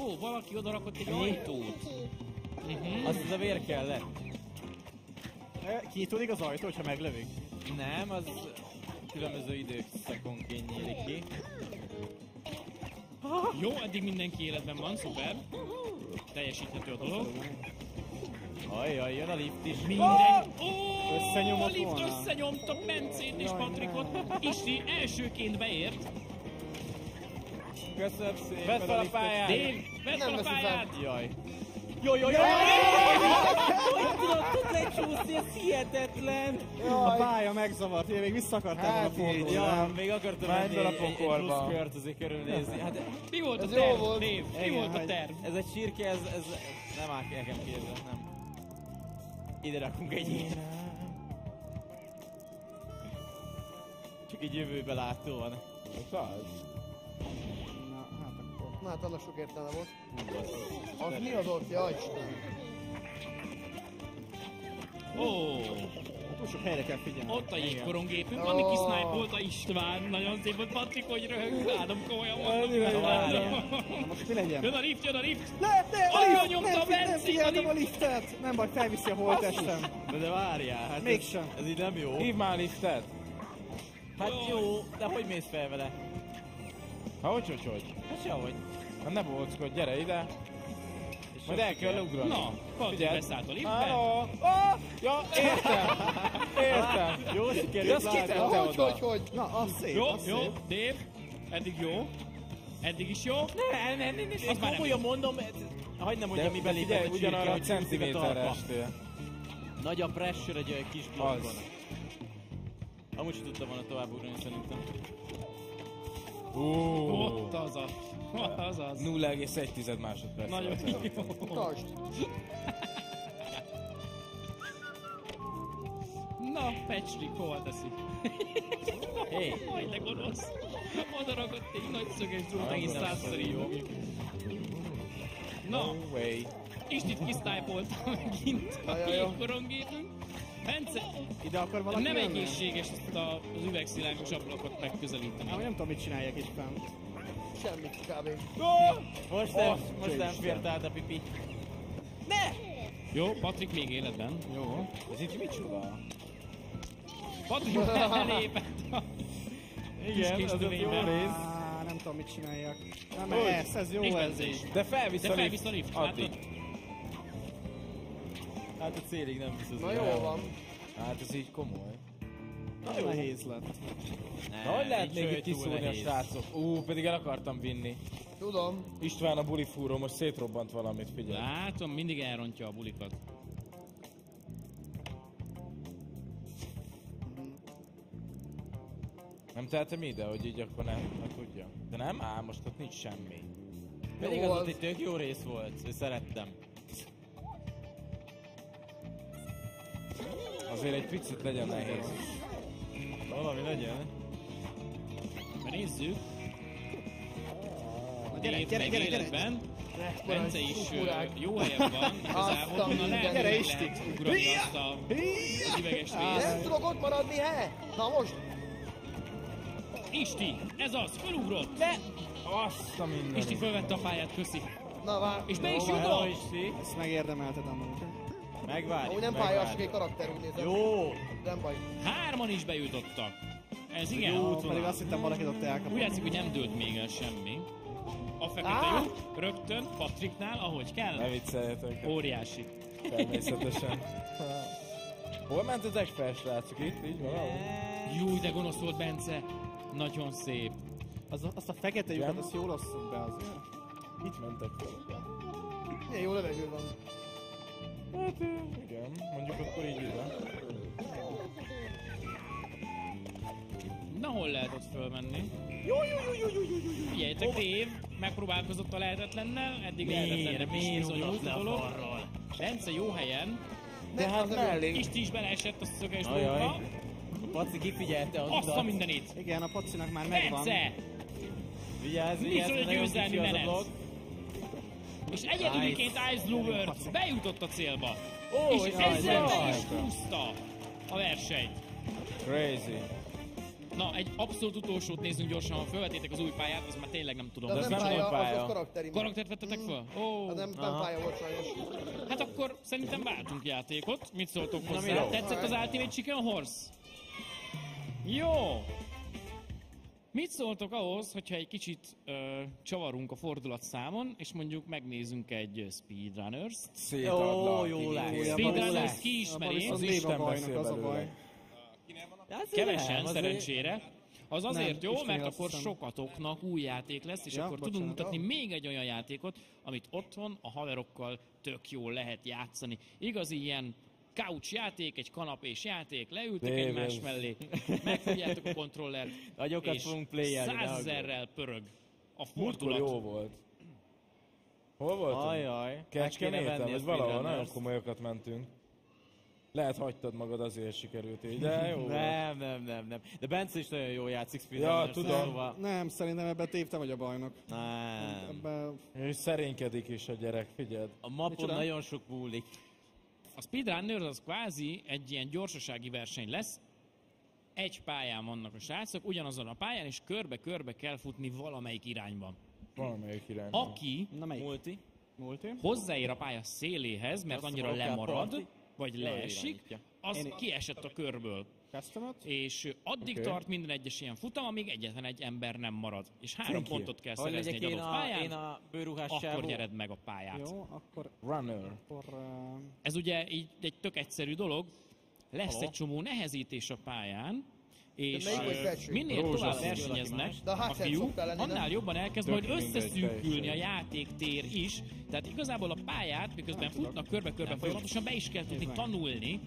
Ó, valaki odarakott egy ajtót. Uh-huh. Azt az a vér kellett. Kinyitolódik az ajtó, hogyha meglövik? Nem, az különböző időszakonként nyílik ki. Jó, eddig mindenki életben van, szuper. Teljesíthető a dolog. Ajjaj, jön a lift is. Minden... Ó, a lift összenyomta Bencét és Patrikot. Isti elsőként beért. Köszönöm szépen. Vedd fel a pályát! Vedd fel a pályát! Jaj. Jaj, jaj, jaj! Hogy tudod, tud lecsúszni, ez hihetetlen! A pálya megzavart, én még vissza akartál a fordulni. Ja, még akartam menni egy plusz kört azért körülnézni. Mi volt a terv, Dév? Mi volt a terv? Ez egy csirke, ez nem áll nekem kérdezni, nem. Ide rakunk egy ilyen. Csak egy jövőbe látó van. Na hát annak sok értelme volt. Az mi az ott? Jaj, Isten! Ó! Túl sok helyre kell figyelni. Ott a jégkorongépünk, ami kisnájpolta István. Nagyon szép volt, Patrik, hogy röhög. Ádom, komolyan mondom. Most mi legyen? Jön a lift, jön a lift! Olyan nyomta a Bencét a lift! Nem figyeltem a liftet! Nem baj, felviszi a holtestem. De várjál, hát ez így nem jó. Hívd már a liftet! Hát jó, de hogy mész fel vele? Ha hogy, hogy, hogy? Hát sehogy. Na ne bolckodj, gyere ide. És majd el kell ugrani. Na, Patrik beszállt a liftben. Ja, értem. Értem. Jó, sikerült. Azt kitette oda. Hogy, hogy, na, az szép. Jó, jó, Dév. Eddig jó. Eddig is jó. Ne, ne, ne, ne. Azt komolyan mondom, hagynám, hogy mi belépett a csirke, hogy centiméterre estél. Nagy a pressure egy kis blogban. Amúgy sem tudta volna tovább ugrani, szerintem. Oh. Ott az a, ott az az. nulla egész egy másodperc. Nagyon jó. Utasd. Na, Patrick, hova teszik? Hey. Majd de gonosz. Oda ragadt egy nagy szöges drót, egész százszor jó. Na, Istit kisztájpoltam megint a jégkorongépünk. Bence, ide akar valaki nem jönne? Egészséges ezt az üvegszilánkos ablakot megközelíteni. Nem, nem tudom, mit csinálják itt fent. Semmit, kb. Oh! Most nem, oh, most nem fért át a pipi. Ne! Jó, Patrik még életben. Jó. Ez itt mit csinál? Patrik belépett a... Igen, az a jó rész. nem tudom mit csinálják. Nem, hogy? ez, ez jó ez is. De felvisz a lift, lift addig. Hát a célig nem visz az. Na jól van. Hát ez így komoly. Nagyon nehéz lett. Na, hogy lehet még itt kiszúrni a srácok? Ú, pedig el akartam vinni. Tudom. István a bulifúró most szétrobbant valamit, figyelj. Látom, mindig elrontja a bulikat. Nem tehetem ide, hogy így akkor nem, nem tudja. De nem? Á, most ott nincs semmi. Pedig az, az ott egy tök jó rész volt, én szerettem. Azért egy picit legyen nehéz. Valami legyen. Nézzük. A gyere, gyere, gyere, gyere! Bence is jó helyen van, igazából onnan lehet, hogy lehet ugrani azt a üveges részt. Nem tudok ott maradni, he? Na most! Isti, ez az, felugrott! De! Azt a minden! Isti felvette a pályát, köszi! Na vár! És be is jutott! Ezt megérdemelted amúgy. Megvárjuk, úgy nem pályás, egy karakter úgy nézett. Jó! Nem baj. Hárman is bejutottak. Ez igen. Jó, pedig azt hittem valakit ott elkapott. Úgy látszik, hogy nem dőlt még el semmi. A fekete lyuk rögtön Patriknál, ahogy kell. Ne vicceljetek. Óriási. Természetesen. Hol ment az ekfels, látszik itt? Így valahol? Júj, de gonosz volt Bence. Nagyon szép. Az, azt a fekete lyukat, azt jól osszuk be azért. Itt mentek fel. Milyen jó levegő van. Hát igen, mondjuk akkor így ide. Na, hol lehet ott fölmenni? Jó, jó, jó, jó, jó, jó, jó. Figyeljtek, Dév megpróbálkozott a lehetetlennel, eddig lehetetlennek is bizonyult a dolog. Bence jó helyen. De hát mellé. Isti is beleesett a szöges dolgokra. A Paci kifigyelte az utat. Azt a mindenit. Igen, a Pacinak már megvan. Bence! Vigyázz, vigyázz, mert nagyon kicsi az a blog. És egyedüliként Ice Blue Bird bejutott a célba. Ó, és ezzel meg is húzta a versenyt. Crazy. Na, egy abszolút utolsót nézzünk gyorsan, ha felvetétek az új pályát, az már tényleg nem tudom. De ez nem pálya, pálya. Az karakteri. Karaktert vettetek fel? Mm. Oh. Az nem, nem pálya volt sajnos. Hát akkor szerintem váltunk játékot. Mit szóltok hozzá? Na, tetszett az Ultimate Chicken Horse? Jó! Mit szóltok ahhoz, hogyha egy kicsit uh, csavarunk a fordulatszámon, és mondjuk megnézzünk egy Speedrunners-t? Szétadlak! Oh, jó lesz! Speedrunners ki ismeri? Az Isten beszél belőle. Kevesen, szerencsére. Az azért jó, mert akkor sokatoknak új játék lesz, és akkor tudunk mutatni még egy olyan játékot, amit otthon a haverokkal tök jól lehet játszani. Igaz, ilyen couch játék, egy kanapés játék, leültek egymás mellé, megfigyeltek a kontrollert, és százezerrel pörög a fordulat. Múltkor jó volt. Hol voltam? Ajaj. Kecskeméten, ez valahol nagyon komolyokat mentünk. Lehet hagytad magad, azért sikerült így, de jó. Nem, nem, nem, nem. De Bence is nagyon jól játszik Speedrunners. Ja, tudom. Szóval... Nem, szerintem ebben tévtem, hogy a bajnok. Nem. Ebben... Ő szerénykedik is a gyerek, figyeld. A mapon nagyon sok múlik. A Speedrunners az kvázi egy ilyen gyorsasági verseny lesz. Egy pályán vannak a srácok, ugyanazon a pályán, és körbe-körbe kell futni valamelyik irányban. Valamelyik irányban. Aki Na, multi, multi. hozzáér a pálya széléhez, mert azt annyira lemarad, vagy leesik, az kiesett a körből. És addig okay. tart minden egyes ilyen futam, amíg egyetlen egy ember nem marad. És három Thank pontot kell you. szerezni egy adott a, pályán, a akkor nyered meg a pályát. Jó, akkor... Runner. Akkor, uh... Ez ugye így egy tök egyszerű dolog. Lesz Hello. egy csomó nehezítés a pályán, és uh, minél tovább versenyeznek a fiú, annál jobban elkezd majd összeszűkülni a játéktér is. Tehát igazából a pályát, miközben futnak körbe-körbe folyamatosan, be is kell tudni tanulni,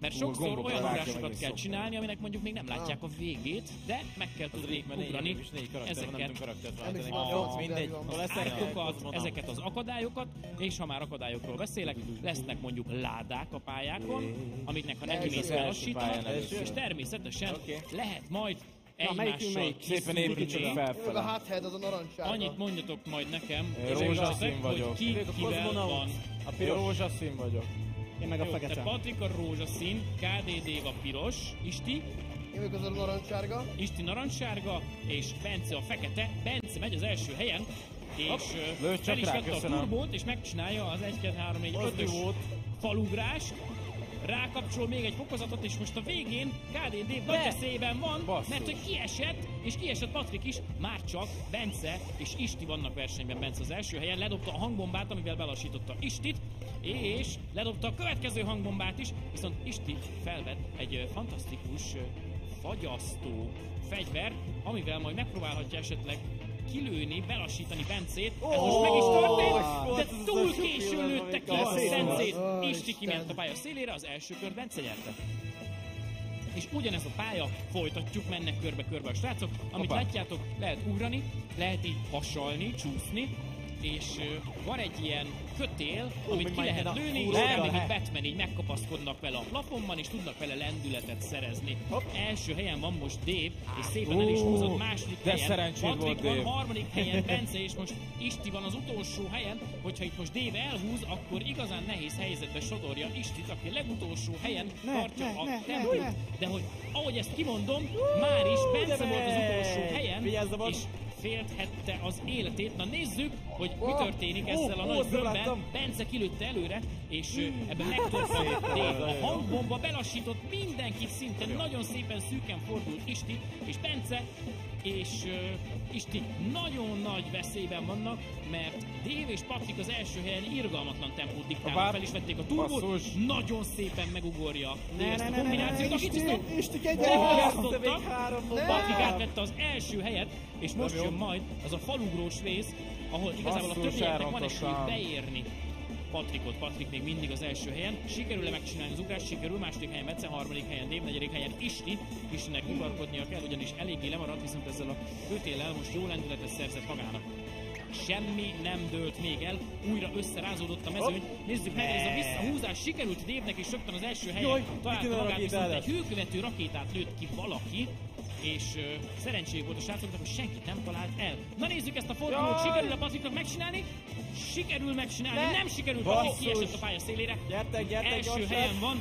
mert sokszor olyan ugrásokat kell csinálni, aminek mondjuk még nem látják a végét, de meg kell tudni ugrani ezeket az árkokat, ezeket az akadályokat, és ha már akadályokról beszélek, lesznek mondjuk ládák a pályákon, amiknek ha neki mész kell lassítani, és természetesen lehet majd egymással kiszúrni. A háthed az a narancsárga. Annyit mondjatok majd nekem, rózsaszín vagyok. Ki kivel van. A rózsaszín vagyok. Én meg a fekete. Te Patrik a rózsaszín, K D. Dév a piros, Isti. Én meg az a narancsárga. Isti narancsárga, és Bence a fekete. Bence megy az első helyen, és fel is vette a turbót, és megcsinálja az egy kettő három négy ötös falugrást. rákapcsol még egy fokozatot, és most a végén ká dé. Dév nagy veszélyben van, basszus, mert hogy kiesett, és kiesett Patrik is, már csak Bence és Isti vannak versenyben. Bence az első helyen, ledobta a hangbombát, amivel belassította Istit, és ledobta a következő hangbombát is, viszont Isti felvett egy fantasztikus fagyasztó fegyvert, amivel majd megpróbálhatja esetleg kilőni, belassítani Bencét, oh, ez most meg is történt, oh, de túl későn lőtte ki a Bencét, oh, Isti kiment a pálya szélére, az első kör Bence nyerte. És ugyanez a pálya, folytatjuk, mennek körbe-körbe a srácok, amit Opa. látjátok, lehet ugrani, lehet így hasalni, csúszni, és uh, van egy ilyen kötél, oh, amit ki lehet lőni, és elég, mint Batman, így megkapaszkodnak vele a plafonban, és tudnak vele lendületet szerezni. Hopp. Első helyen van most Dév, és szépen oh, el is húzott második de helyen. Patrik van harmadik helyen, Bence, és most Isti van az utolsó helyen. Hogyha itt most Dév elhúz, akkor igazán nehéz helyzetbe sodorja Istit, aki a legutolsó helyen ne, tartja ne, a ne, tempót. Ne, de hogy ahogy ezt kimondom, uh, már is Bence volt az utolsó helyen, és félthette az életét. Na nézzük, hogy mi történik ezzel a oh, nagy bőrben. Bence kilőtte előre, és mm. ebben megtörtént a hangbomba, belassított mindenkit szinte, nagyon szépen szűken fordult Isti, és Bence és uh, Isti nagyon nagy veszélyben vannak, mert Dév és Patrik az első helyen irgalmatlan tempót diktálnak, fel is vették a turbót, nagyon szépen megugorja ezt a kombinációt, és Isti elhalasztottak, Patrik átvette az első helyet, és most jön majd az a falugrós rész, ahol igazából a többieknek van esélyük beérni Patrikot. Patrik még mindig az első helyen. Sikerül-e megcsinálni az ugrást? Sikerül. Második helyen Bence, harmadik helyen Dév, negyedik helyen Isti. Istinek ugarkodnia kell, ugyanis eléggé lemaradt, viszont ezzel a kötéllel most jó lendületet szerzett magának. Semmi nem dőlt még el, újra összerázódott a mezőny. Nézzük meg, ez a visszahúzás sikerült Dévnek, és rögtön az első helyen találta magát, viszont egy hőkövető rakétát lőtt ki valaki, és uh, szerencséjük volt a srácoknak, hogy senkit nem talált el. Na nézzük ezt a fordulót, sikerül a Patriknak megcsinálni? Sikerül megcsinálni, ne. nem sikerül, Patrik kiesett a pálya szélére. Gyertek, gyertek, első gyorsan. helyen van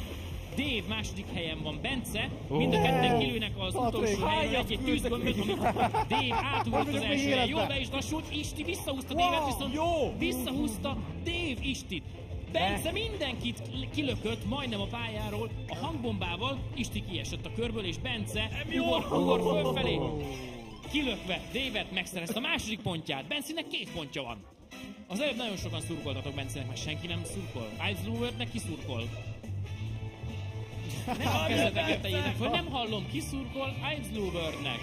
Dév, második helyen van Bence, oh. mind a ketten kilőnek az Patrik. utolsó helyen egy-egy tűzgömböt, amit Dév átugrott az első helyen. Jól be is lassult, Isti visszahúzta wow. Dévet, viszont Jó. visszahúzta Dév Istit. Bence mindenkit kilökött majdnem a pályáról, a hangbombával. Isti kiesett a körből, és Bence ugor, ugor fölfelé, kilökve Dévet, megszerezte a második pontját. Bencének két pontja van. Az előbb nagyon sokan szurkoltatok Bencének, mert senki nem szurkol. Ice Blue Birdnek kiszurkol. Nem a kezetek tejétek föl, nem hallom, kiszurkol Ice Blue Birdnek.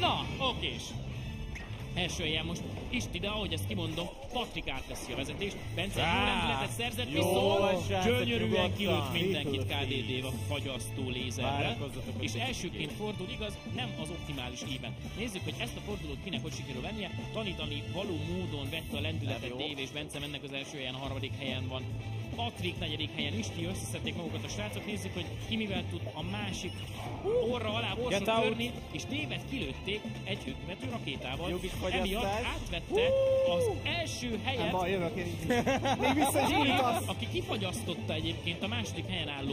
Na, okés. Első helyen most Isti, de ahogy ezt kimondom, Patrik átveszi a vezetést. Bence egy jó rendületet szerzett, viszont gyönyörűen kilőtt mindenkit ká dé. Dév a fagyasztó lézerrel. És elsőként fordul, igaz, nem az optimális íven. Nézzük, hogy ezt a fordulót kinek hogy sikerül vennie. Tanítani való módon vette a lendületet Dév és Bence, mennek az első helyen, a harmadik helyen van Patrik, negyedik helyen Isti, összeszedték magukat a srácok. Nézzük, hogy ki mivel tud a másik orra alá orsot törni, és Dévet kilőtték egy hőkövető rakétával. Emiatt átvette az első helyet Dév, aki kifagyasztotta egyébként a második helyen álló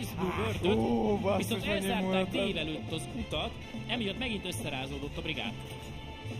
Ice Blue Birdöt, viszont elzárták Dév előtt az utat, emiatt megint összerázódott a brigád.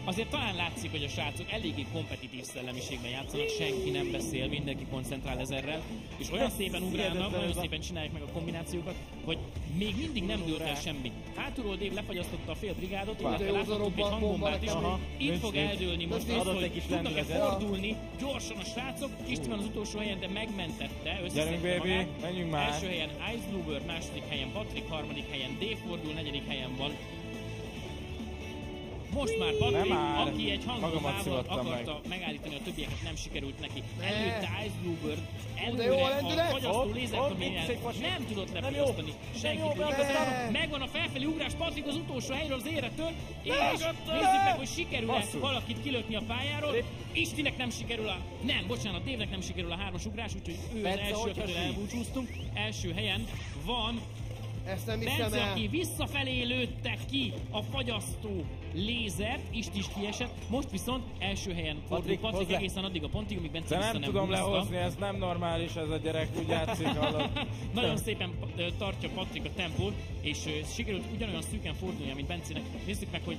Azért talán látszik, hogy a srácok eléggé kompetitív szellemiségben játszanak, senki nem beszél, mindenki koncentrál ezerrel, és olyan szépen ugrálnak, nagyon szépen csinálják meg a kombinációkat, hogy még mindig nem dőlt el semmi. Hátulról Dév lefagyasztotta a fél brigádot, illetve láthatunk egy hangbombát is, itt fog eldőlni most az, hogy tudnak-e fordulni gyorsan a srácok. Isti van az utolsó helyen, de megmentette, összeszedte magát. Első helyen Ice Blue Bird, második helyen Patrik, harmadik helyen Dév fordul, negyedik helyen van most már Patrik, aki egy hangomával akarta meg. megállítani a többieket, nem sikerült neki. Előtte Ice Blue Bird, előre a fagyasztó lézert, nem tudott lepiasztani senkit. Megvan a felfelé ugrás, Patrik az utolsó helyről az éretől, és nézzük meg, hogy sikerül-e valakit kilökni a pályáról. Istinek nem sikerül a... Nem, bocsánat, Dévnek nem sikerül a hármas ugrás, úgyhogy ő az első, akiről elbúcsúztunk. Első helyen van Bence, aki visszafelé lőtte ki a fagyasztó lézert, Isti is kiesett, most viszont első helyen fordul Patrik egészen addig a pontig, amíg Bence vissza nem húzta. De nem tudom lehozni, ez nem normális, ez a gyerek, úgy játszik, hallott. Nagyon szépen tartja Patrik a tempót, és sikerült ugyanolyan szűken fordulnia, mint Bencének. Nézzük meg, hogy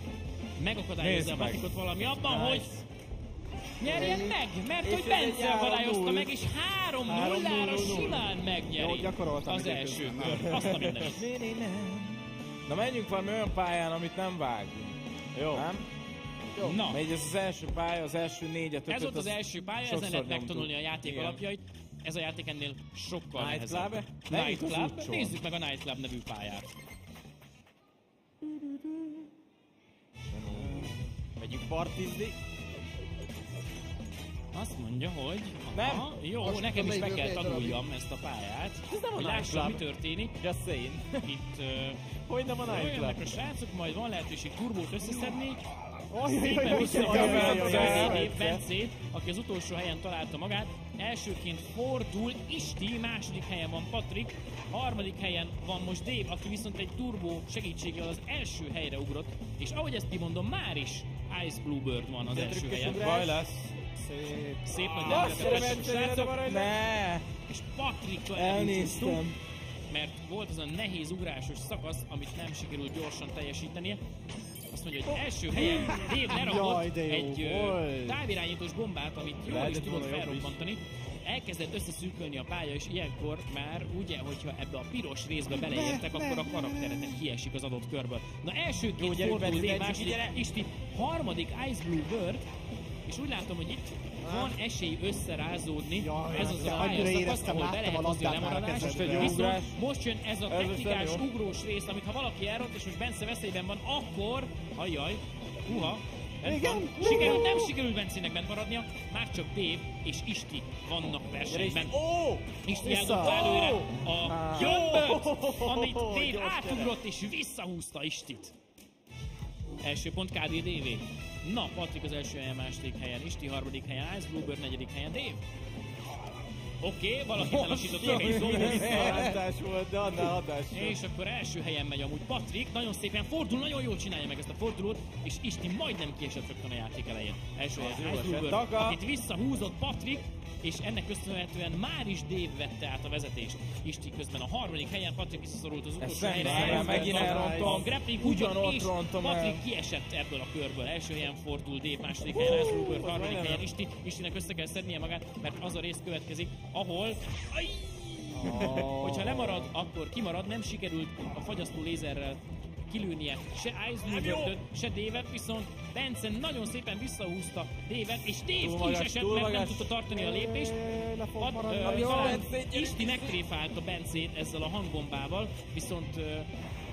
megakadályozza a Patrikot valami abban, hogy Nyerjen meg, mert hogy Bence akadályozta meg, és három nullára simán megnyeri az első kör. Azt a mindenit. Na menjünk valami olyan pályán, amit nem vágunk. Jó. Nem? Jó. Na. Mert ez az első pálya, az első négyet, ez volt az, az első pálya, ezen lehet megtanulni a játék igen. alapjait. Ez a játék ennél sokkal nehezebb. Nightclub? Nézzük meg a Nightclub nevű pályát. Megyünk partizni. Azt mondja, hogy... Aha, nem? Jó, most nekem is meg kell tanuljam ezt a pályát. Ez nem a Nightclub. Mi történik. Just saying. Itt... Hogy nem a Nightclub. Jönnek a srácok, majd van lehetőség turbót összeszedni. Szépen visszakapja Bencét, aki az utolsó helyen találta magát. Elsőként fordul Isti, második helyen van Patrik, harmadik helyen van most Dév, aki viszont egy turbó segítségével az első helyre ugrott. És ahogy ezt kimondom, már is Ice Blue Bird van az első helyen. Baj lesz. Szép. Szép nagy lelketek. Ne! És Patrikra elnéztünk, mert volt az a nehéz ugrásos szakasz, amit nem sikerült gyorsan teljesítenie. Azt mondja, hogy első helyen Dév lerakott egy távirányítós bombát, amit jól is tudott felrobbantani. Elkezdett összeszűkölni a pálya, és ilyenkor már ugye, hogyha ebbe a piros részbe beleértek, akkor a karakteretek kiesik az adott körből. Na elsőként fordul Dév, második Isti, harmadik Ice Blue Bird, és úgy látom, hogy itt van esély összerázódni. Jaj, ez az a pályaszakasz, ahol be lehet hozni a lemaradás. Viszont most jön ez a technikás ugrós rész, amit ha valaki elront, és most Bence veszélyben van, akkor... Ajjaj, uha, igen, sikerült, nem sikerült Bencének bent maradnia, már csak Dév és Isti vannak versenyben. Oh, Isti elgondta előre a gömböt, amit Dév átugrott és visszahúzta Istit. Első pont K D. Dévé. Na, Patrik az első helyen, második helyen, Isti harmadik helyen, Ice Blue Bird negyedik helyen, Dév. Oké, okay, valaki elasított a kevés zombó visszaállt. És akkor első helyen megy amúgy Patrik, nagyon szépen fordul, nagyon jól csinálja meg ezt a fordulót, és Isti majdnem kiesett rögtön a játék elején. Első helyen Ice Blue Bird, akit visszahúzott Patrik, és ennek köszönhetően már is Dév vette át a vezetést. Isti közben a harmadik helyen, Patrik visszaszorult az utolsó helyre. Megint elrontom. A grappling ugyanott, és Patrik kiesett ebből a körből. Első helyen fordul Dév, második helyen Ice Blue Bird, harmadik helyen Isti. Istinek össze kell szednie magát, mert az a rész következik, ahol... Ajj! Oh. Hogyha lemarad, akkor kimarad, nem sikerült a fagyasztó lézerrel kilőnie se Ice Blue Birdöt, se Dévet, viszont Bence nagyon szépen visszahúzta Dévet, és Dév ki is esett, mert nem tudta tartani a lépést. Talán Isti megtréfált a Bencét ezzel a hangbombával, viszont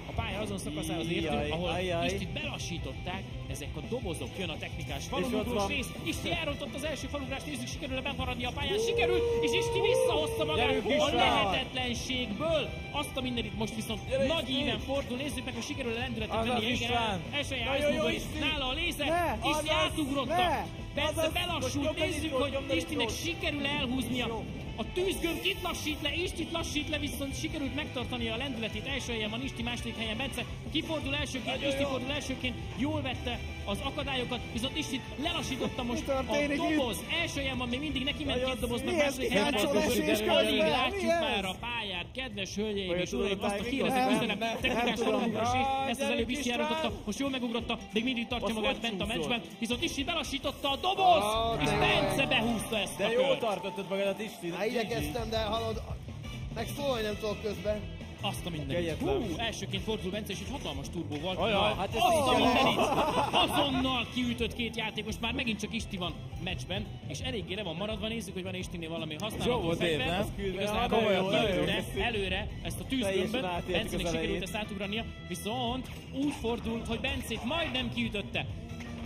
a pálya azon szakaszához értünk, ahol Istit belassították, ezek a dobozok, jön a technikás falugrás rész, Isti elrontott az első falugrást, nézzük, sikerül-e bemaradni a pályán, sikerült, és Isti visszahozta magát a lehetetlenségből, azt a mindenit most viszont nagy íven fordul, nézzük meg, hogy sikerül-e lendületet venni, igen, elsője Ice is nála a lézer, Isti átugrotta, persze belassult, nézzük, hogy Istinek sikerül-e elhúznia. A tűzgömb itt lassít le, Istit lassít le, viszont sikerült megtartani a lendületét. Első helyen van Isti, második helyen Bence. Kifordul elsőként, Isti fordul elsőként, jól vette az akadályokat, viszont Istit lelassította most a doboz. Első helyen van, még mindig neki ment két doboznak, második helyen alig látjuk már a pályát, kedves hölgyeim és uraim, azt a hírezek üzenem. Technikás falugrási, ezt az előbb Isti elrontotta, most jól megugrotta, még mindig tartja magát bent a meccsben, viszont Isti belassította a dobozt, és Bence behúzta ezt a kört. Igyekeztem, de hallod, meg szólni nem tudok közben. Azt a mindenit. Hú, elsőként fordul Bence, és egy hatalmas turbóval. Olyan, hát ez azt a mindenit. Azonnal kiütött két játékos, már megint csak Isti van meccsben, és eléggé le van maradva. Nézzük, hogy van Istinél valami használható fegyver. Igazából előre, előre ezt a tűzgömböt, Bencének sikerült ezt átugrania, viszont úgy fordult, hogy Bencét majdnem kiütötte.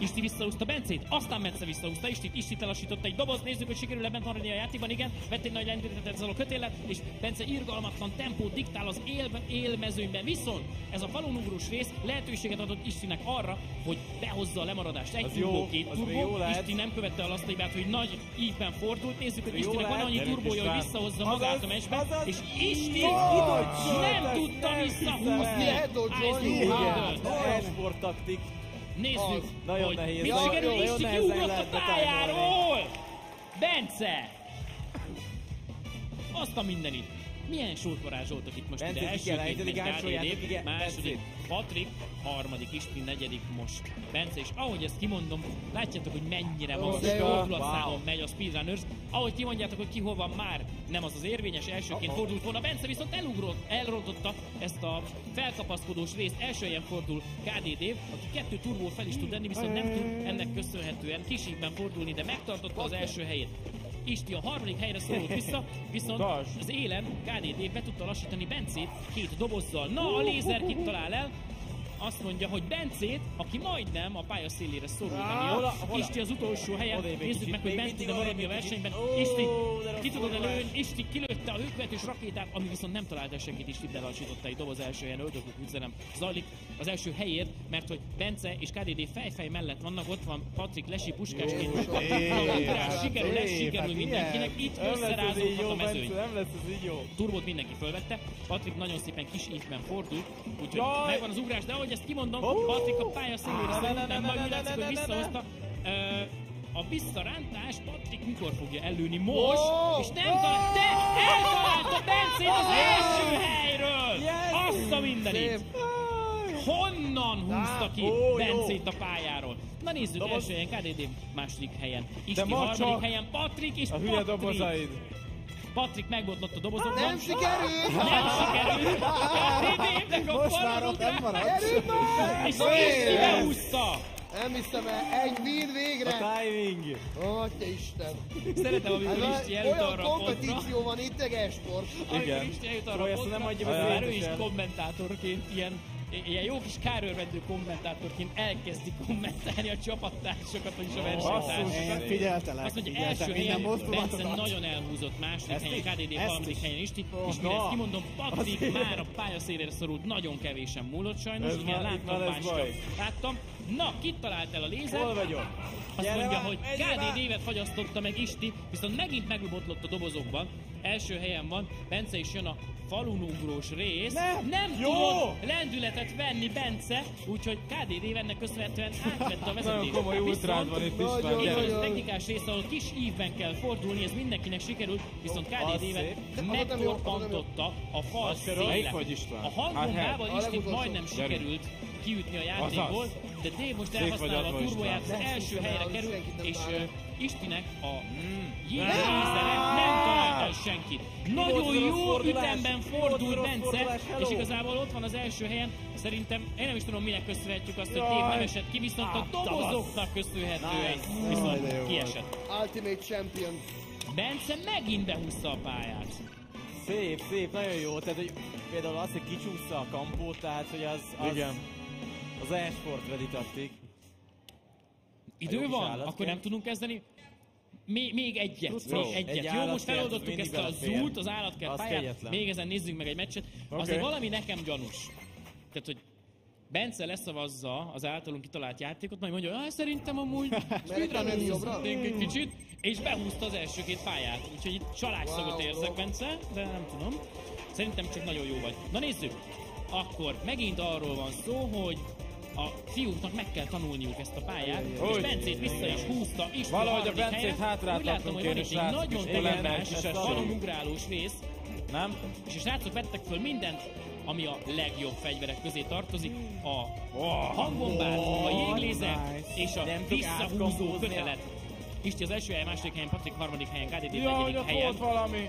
Isti visszahúzta Bencét, aztán Bence visszahúzta Istit, Istit elasította egy doboz, nézzük, hogy sikerül-e bent maradni a játékban, igen, vett egy nagy lendületet ezzel a kötélet, és Bence irgalmatlan tempót diktál az él élmezőnyben, viszont ez a falonúgrós rész lehetőséget adott Istinek arra, hogy behozza a lemaradást. Egy turbó, két turbó, Isti nem követte el azt a hibát, hogy nagy ívben fordult, nézzük, hogy Istinek van annyi turbója, hogy visszahozza magát a meccsben, és Isti nem tudta visszahúzni Ice. Nézzük, az, hogy nehéz. Mit sikerül Isti kiugrott a pályáról! Bence! Azt a mindenit. Milyen sót varázsoltak itt most? Bence, ide elsőként K D. Dév, második Patrik, harmadik Isti, negyedik most Bence, és ahogy ezt kimondom, látjátok, hogy mennyire magas fordulatszámon wow. megy a Speedrunners. Ahogy kimondjátok, hogy ki hol van, már nem az az érvényes, elsőként oh-oh. fordult volna. Bence viszont elrontotta ezt a felkapaszkodós részt, első helyen fordul K D Dév, aki kettő turbót fel is tud lenni, viszont nem tud ennek köszönhetően kiségben fordulni, de megtartotta az első helyét. Isti a harmadik helyre szorult vissza, viszont az élen K D Dév be tudta lassítani Bencét két dobozzal. Na, a lézer kit talál el, azt mondja, hogy Bencét, aki majdnem a pálya szélére szorult, Isti az utolsó helyen, nézzük meg, hogy Bence tud-e maradni a versenyben. Isti ki tudod-e lőni, Isti kilőtte a őkvetős rakétát, ami viszont nem talált senkit, Isti belassította egy doboz első helyen, öldökök üzenem zajlik az első helyért, mert hogy Bence és K D D fejfej mellett vannak, ott van Patrik Lesi puskásként, sikerül, lesz, sikerül mindenkinek, itt összerázódhat a mezőny. Turbót mindenki fölvette, Patrik nagyon szépen kis évben fordult, úgyhogy megvan az ugrás, de ahogy ezt kimondom, Patrik a pálya szélére szerintem majd mindjárt, hogy visszahozta. A visszarántás, Patrik mikor fogja előni most, oh! és nem talált, de eltalálta Bencét az első helyről! Yes! Azt a mindenit! Honnan húzta ki Bencét a pályáról? Na nézzük, doboz. Első helyen K D D, második helyen Isti, harmadik helyen Patrik, és a hülye dobozaid. Patrik megbontott a dobozokat. Nem sikerült! Nem sikerült! K D D-nek a faladott rá! És Isti behúzta! Nem hiszem el, egy win végre! A timing! Ó, te Isten! Szeretem, amikor Isti eljut arra a pontra. Olyan kompetíció van itt, egy esport! Amikor Isti eljut arra a pontra, már ő is kommentátorként ilyen, ilyen jó kis kárőrvendő kommentátorként elkezdi kommentálni a csapattársakat, vagyis a versenytársakat. Figyeltelek! Azt mondja, első helyen Bence nagyon elhúzott, második helyen K D D, harmadik helyen Isti, és mire ezt kimondom, Patrik már a pályaszélére szorult, nagyon kevésen múlott sajnos, igen, láttam, láttam. Na, kit talált el a lézer? Hol vagyok? Azt mondja, hogy K D D-et fagyasztotta meg Isti, viszont megint megbotlott a dobozokban. Első helyen van, Bence is jön a falunugrós rész. Nem, nem tudott lendületet venni Bence, úgyhogy K D D ennek köszönhetően átvette a vezetést. Komoly ultrád van itt is. Nagyon technikás rész, ahol kis ívben kell fordulni, ez mindenkinek sikerült, viszont K D D-et megtorpantotta a fal széle. A hangomával Isti majdnem sikerült kiütni a játékból, de Dév most elhasználva a turbóját, az első helyre kerül, és Istinek a jézere nem találta senkit. Nagyon jó ütemben fordul Bence, és igazából ott van az első helyen. Szerintem én nem is tudom, minek köszönhetjük azt, hogy Dév nem esett ki, viszont a dobozoknak köszönhetően viszont kiesett. Ultimate Champion. Bence megint behúzta a pályát. Szép, szép, nagyon jó. Tehát, hogy például azt, hogy kicsúszta a kampót, tehát, hogy az... Az e-sport ready taktik. Idő van? Akkor nem tudunk kezdeni. Még, még egyet, még egyet. Egy jó, most feloldottuk ezt a zút, az állatkert pályát. Még ezen nézzünk meg egy meccset. Okay. Azért valami nekem gyanús. Tehát, hogy Bence leszavazza az általunk kitalált játékot, majd mondja, ah, szerintem amúgy speedrunnerszünk egy kicsit, és behúzta az első két pályát. Úgyhogy itt csalásszagot érzek, Bence, de nem tudom. Szerintem csak nagyon jó vagy. Na nézzük! Akkor megint arról van szó, hogy a fiúknak meg kell tanulniuk ezt a pályát, és Bencét vissza is húzta, Isti valahogy a Bencét hátrát látunk én, és nagyon telemás, falunugrálós rész. Nem? És a srácok vettek föl mindent, ami a legjobb fegyverek közé tartozik, a hangbombát, a jéglézet és a visszahúzó kötelet. Isti az első helyen, második helyen, Patrik harmadik helyen, K D D negyedik helyen,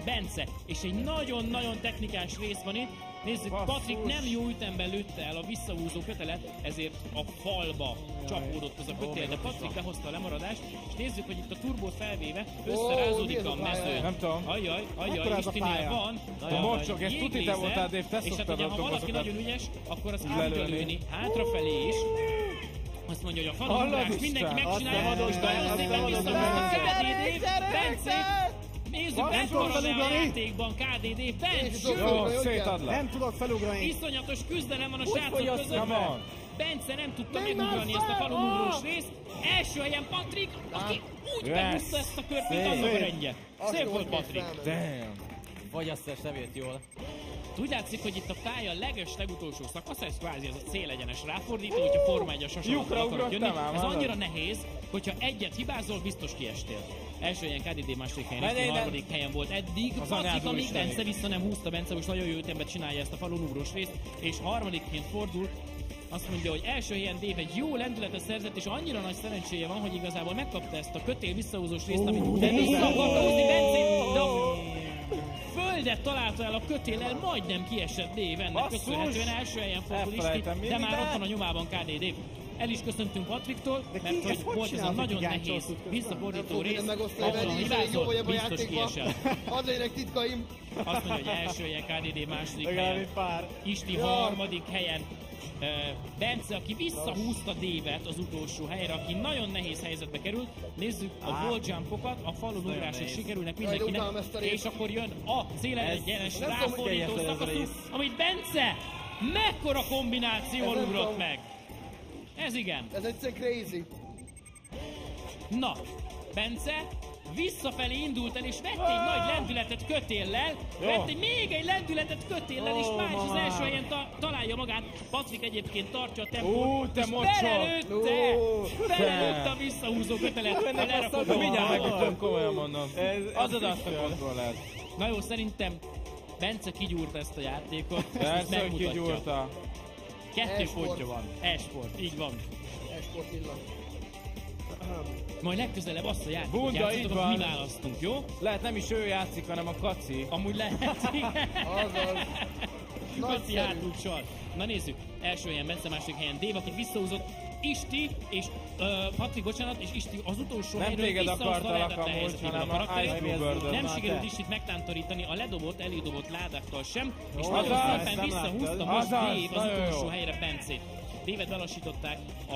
Bence, és egy nagyon-nagyon technikás rész van itt. Nézzük, Patrik nem jó ütemben lőtte el a visszahúzó kötelet, ezért a falba csapódott az a kötél, de Patrik behozta a lemaradást, és nézzük, hogy itt a turbót felvéve összerázódik a mező. Nem tudom. Ajjaj, ajjaj, Istinél van. A mocsok, ezt tuti te voltál, Dév, te szoktad a dobozokat. És ha valaki nagyon ügyes, akkor azt át tudja lőni hátrafelé is. Azt mondja, hogy a falugrás mindenki megcsinálja, és behozzék meg visszahúzó K D D-t, Bencét. Nézzük, nem tudok felugrani! A játékban K D D Bence! Nem tudok felugrani! Iszonyatos küzdelem van a srácok között! Bence nem tudta megugrani ezt a falunugrós részt. Első helyen Patrik, aki úgy behúzta ezt a kört, mint annak a rendje. Szép volt, Patrik! Vagy azt sem jött jól. Úgy látszik, hogy itt a pálya leges legutolsó szakasz, ez kvázi az a célegyenes ráfordító, hogyha Forma egyes hasonlóan akarok jönni. Ez annyira nehéz, hogyha egyet hibázol, biztos kiestél. Első helyen K D. Dév, második helyen Isti, harmadik helyen volt eddig. Facik, amíg Bence vissza nem húzta, Bence most nagyon jó ütemben csinálja ezt a falon ugrós részt, és harmadikként fordul. Azt mondja, hogy első helyen Dév egy jó lendületet szerzett, és annyira nagy szerencséje van, hogy igazából megkapta ezt a kötél visszahúzós részt, amit de vissza akarta húzni Bencét, de a földet találta el a kötéllel, majdnem kiesett Dév ennek köszönhetően. Első helyen fordul Isti, de már ott van a nyomában K D Dév. El is köszöntünk Patriktól, mert hogy volt ez a nagyon nehéz visszafordító rész, ahol hibázott, biztos kiesel. Adlérek titkaim! Azt mondja, hogy első helyen K D Dév, második helyen Isti, harmadik helyen Bence, aki visszahúzta Dévet az utolsó helyre, aki nagyon nehéz helyzetbe került. Nézzük a wall jumpokat, a falon ugrások sikerülnek mindenkinek, és akkor jön a célegyenes ráfordító szakaszunk, amit Bence mekkora kombinációval ugrott meg. Ez igen. Ez egyszerűen crazy. Na, Bence visszafelé indult el, és vett egy nagy lendületet kötéllel, vett egy még egy lendületet kötéllel, és már is az első helyen találja magát. Patrik egyébként tartja a tempót, és belelőtte, belelőtte a visszahúzó kötelet, a lerakóba. Mindjárt megütöm, komolyan mondom. Az az azt a kontrollát. Na jó, szerintem Bence kigyúrta ezt a játékot, ezt megmutatja. Kettő pontja van. E-sport, így van. E-sport illat. Majd legközelebb azt a játékot játszatok, amit mi választunk, jó? Lehet nem is ő játszik, hanem a Kaci. Amúgy lehet, igen. Azaz. Kaci hátlúcsal. Na nézzük, első helyen Bence, második helyen Dév, akit visszahúzott Isti, és uh, Patrik, bocsánat, és Isti az utolsó helyről visszahozta lehetetlen helyzetében a karakterét. Nem sikerült Istit megtántorítani a ledobott, elidobott ládákkal sem, és oh, nagyon az szépen visszahúzta most Dév az utolsó jó. helyre Bencét. Dévet belassították a,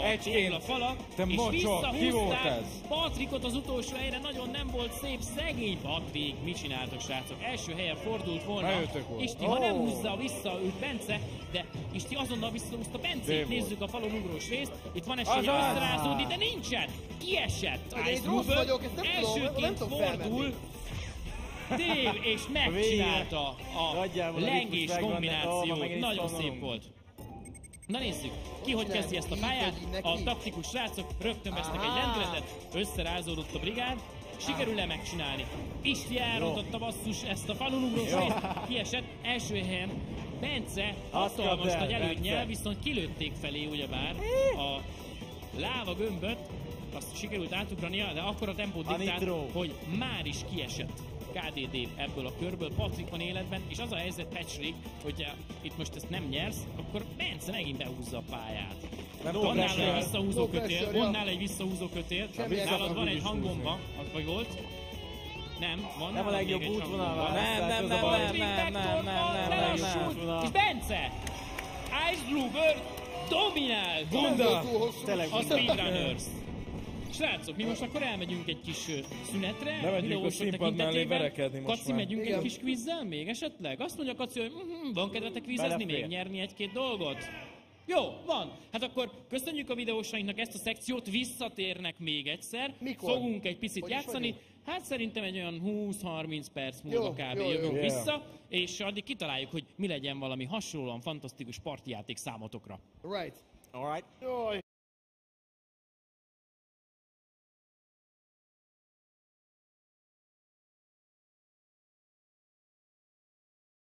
a falak, és visszahúzták Patrikot az utolsó helyre, nagyon nem volt szép, szegény Patrik. Mit csináltak, srácok? Első helyen fordult volna Isti, ha nem húzza vissza őt Bence, de Isti azonnal visszahúzta Bencét. Nézzük a falon ugrós részt, itt van esélye összerázódni, de nincsen! Kiesett Ice Blue Bird, elsőként fordul Dév, és megcsinálta a lengés kombinációt, nagyon szép volt. Na nézzük, ki hogy kezdi ezt a pályát, a taktikus srácok rögtön vesznek egy lendületet, összerázódott a brigád, sikerül-e megcsinálni? Isti elrontotta basszus ezt a falulugrós részt, kiesett első helyen Bence, hatalmas nagy előnnyel, viszont kilőtték felé ugyebár a láva gömböt, azt sikerült átugrania, de akkor a tempót diktált, hogy már is kiesett K D Dév ebből a körből. Patrik van életben, és az a helyzet, Patrick, hogyha itt most ezt nem nyersz, akkor Bence megint behúzza a pályát. Van nála egy visszahúzó kötél, van nála egy visszahúzó kötél, nálad van egy hangomba, vagy volt? Nem, van nála még egy hangomba. Nem, nem, nem, nem, nem, nem, nem, nem, és Bence! Ice Blue Bird dominál a Speedrunners. Srácok, mi most akkor elmegyünk egy kis szünetre. Nem megyünk a színpad mellé verekedni most. Kaci, megyünk egy kis quizzel még esetleg? Azt mondja Kaci, hogy van kedvetek quizzezni még, nyerni egy-két dolgot? Jó, van. Hát akkor köszönjük a videósainknak ezt a szekciót, visszatérnek még egyszer. Mikor? Fogunk egy picit játszani. Hát szerintem egy olyan húsz-harminc perc múlva kb. Jövünk vissza, és addig kitaláljuk, hogy mi legyen valami hasonlóan fantasztikus partijáték számotokra. Right. All right.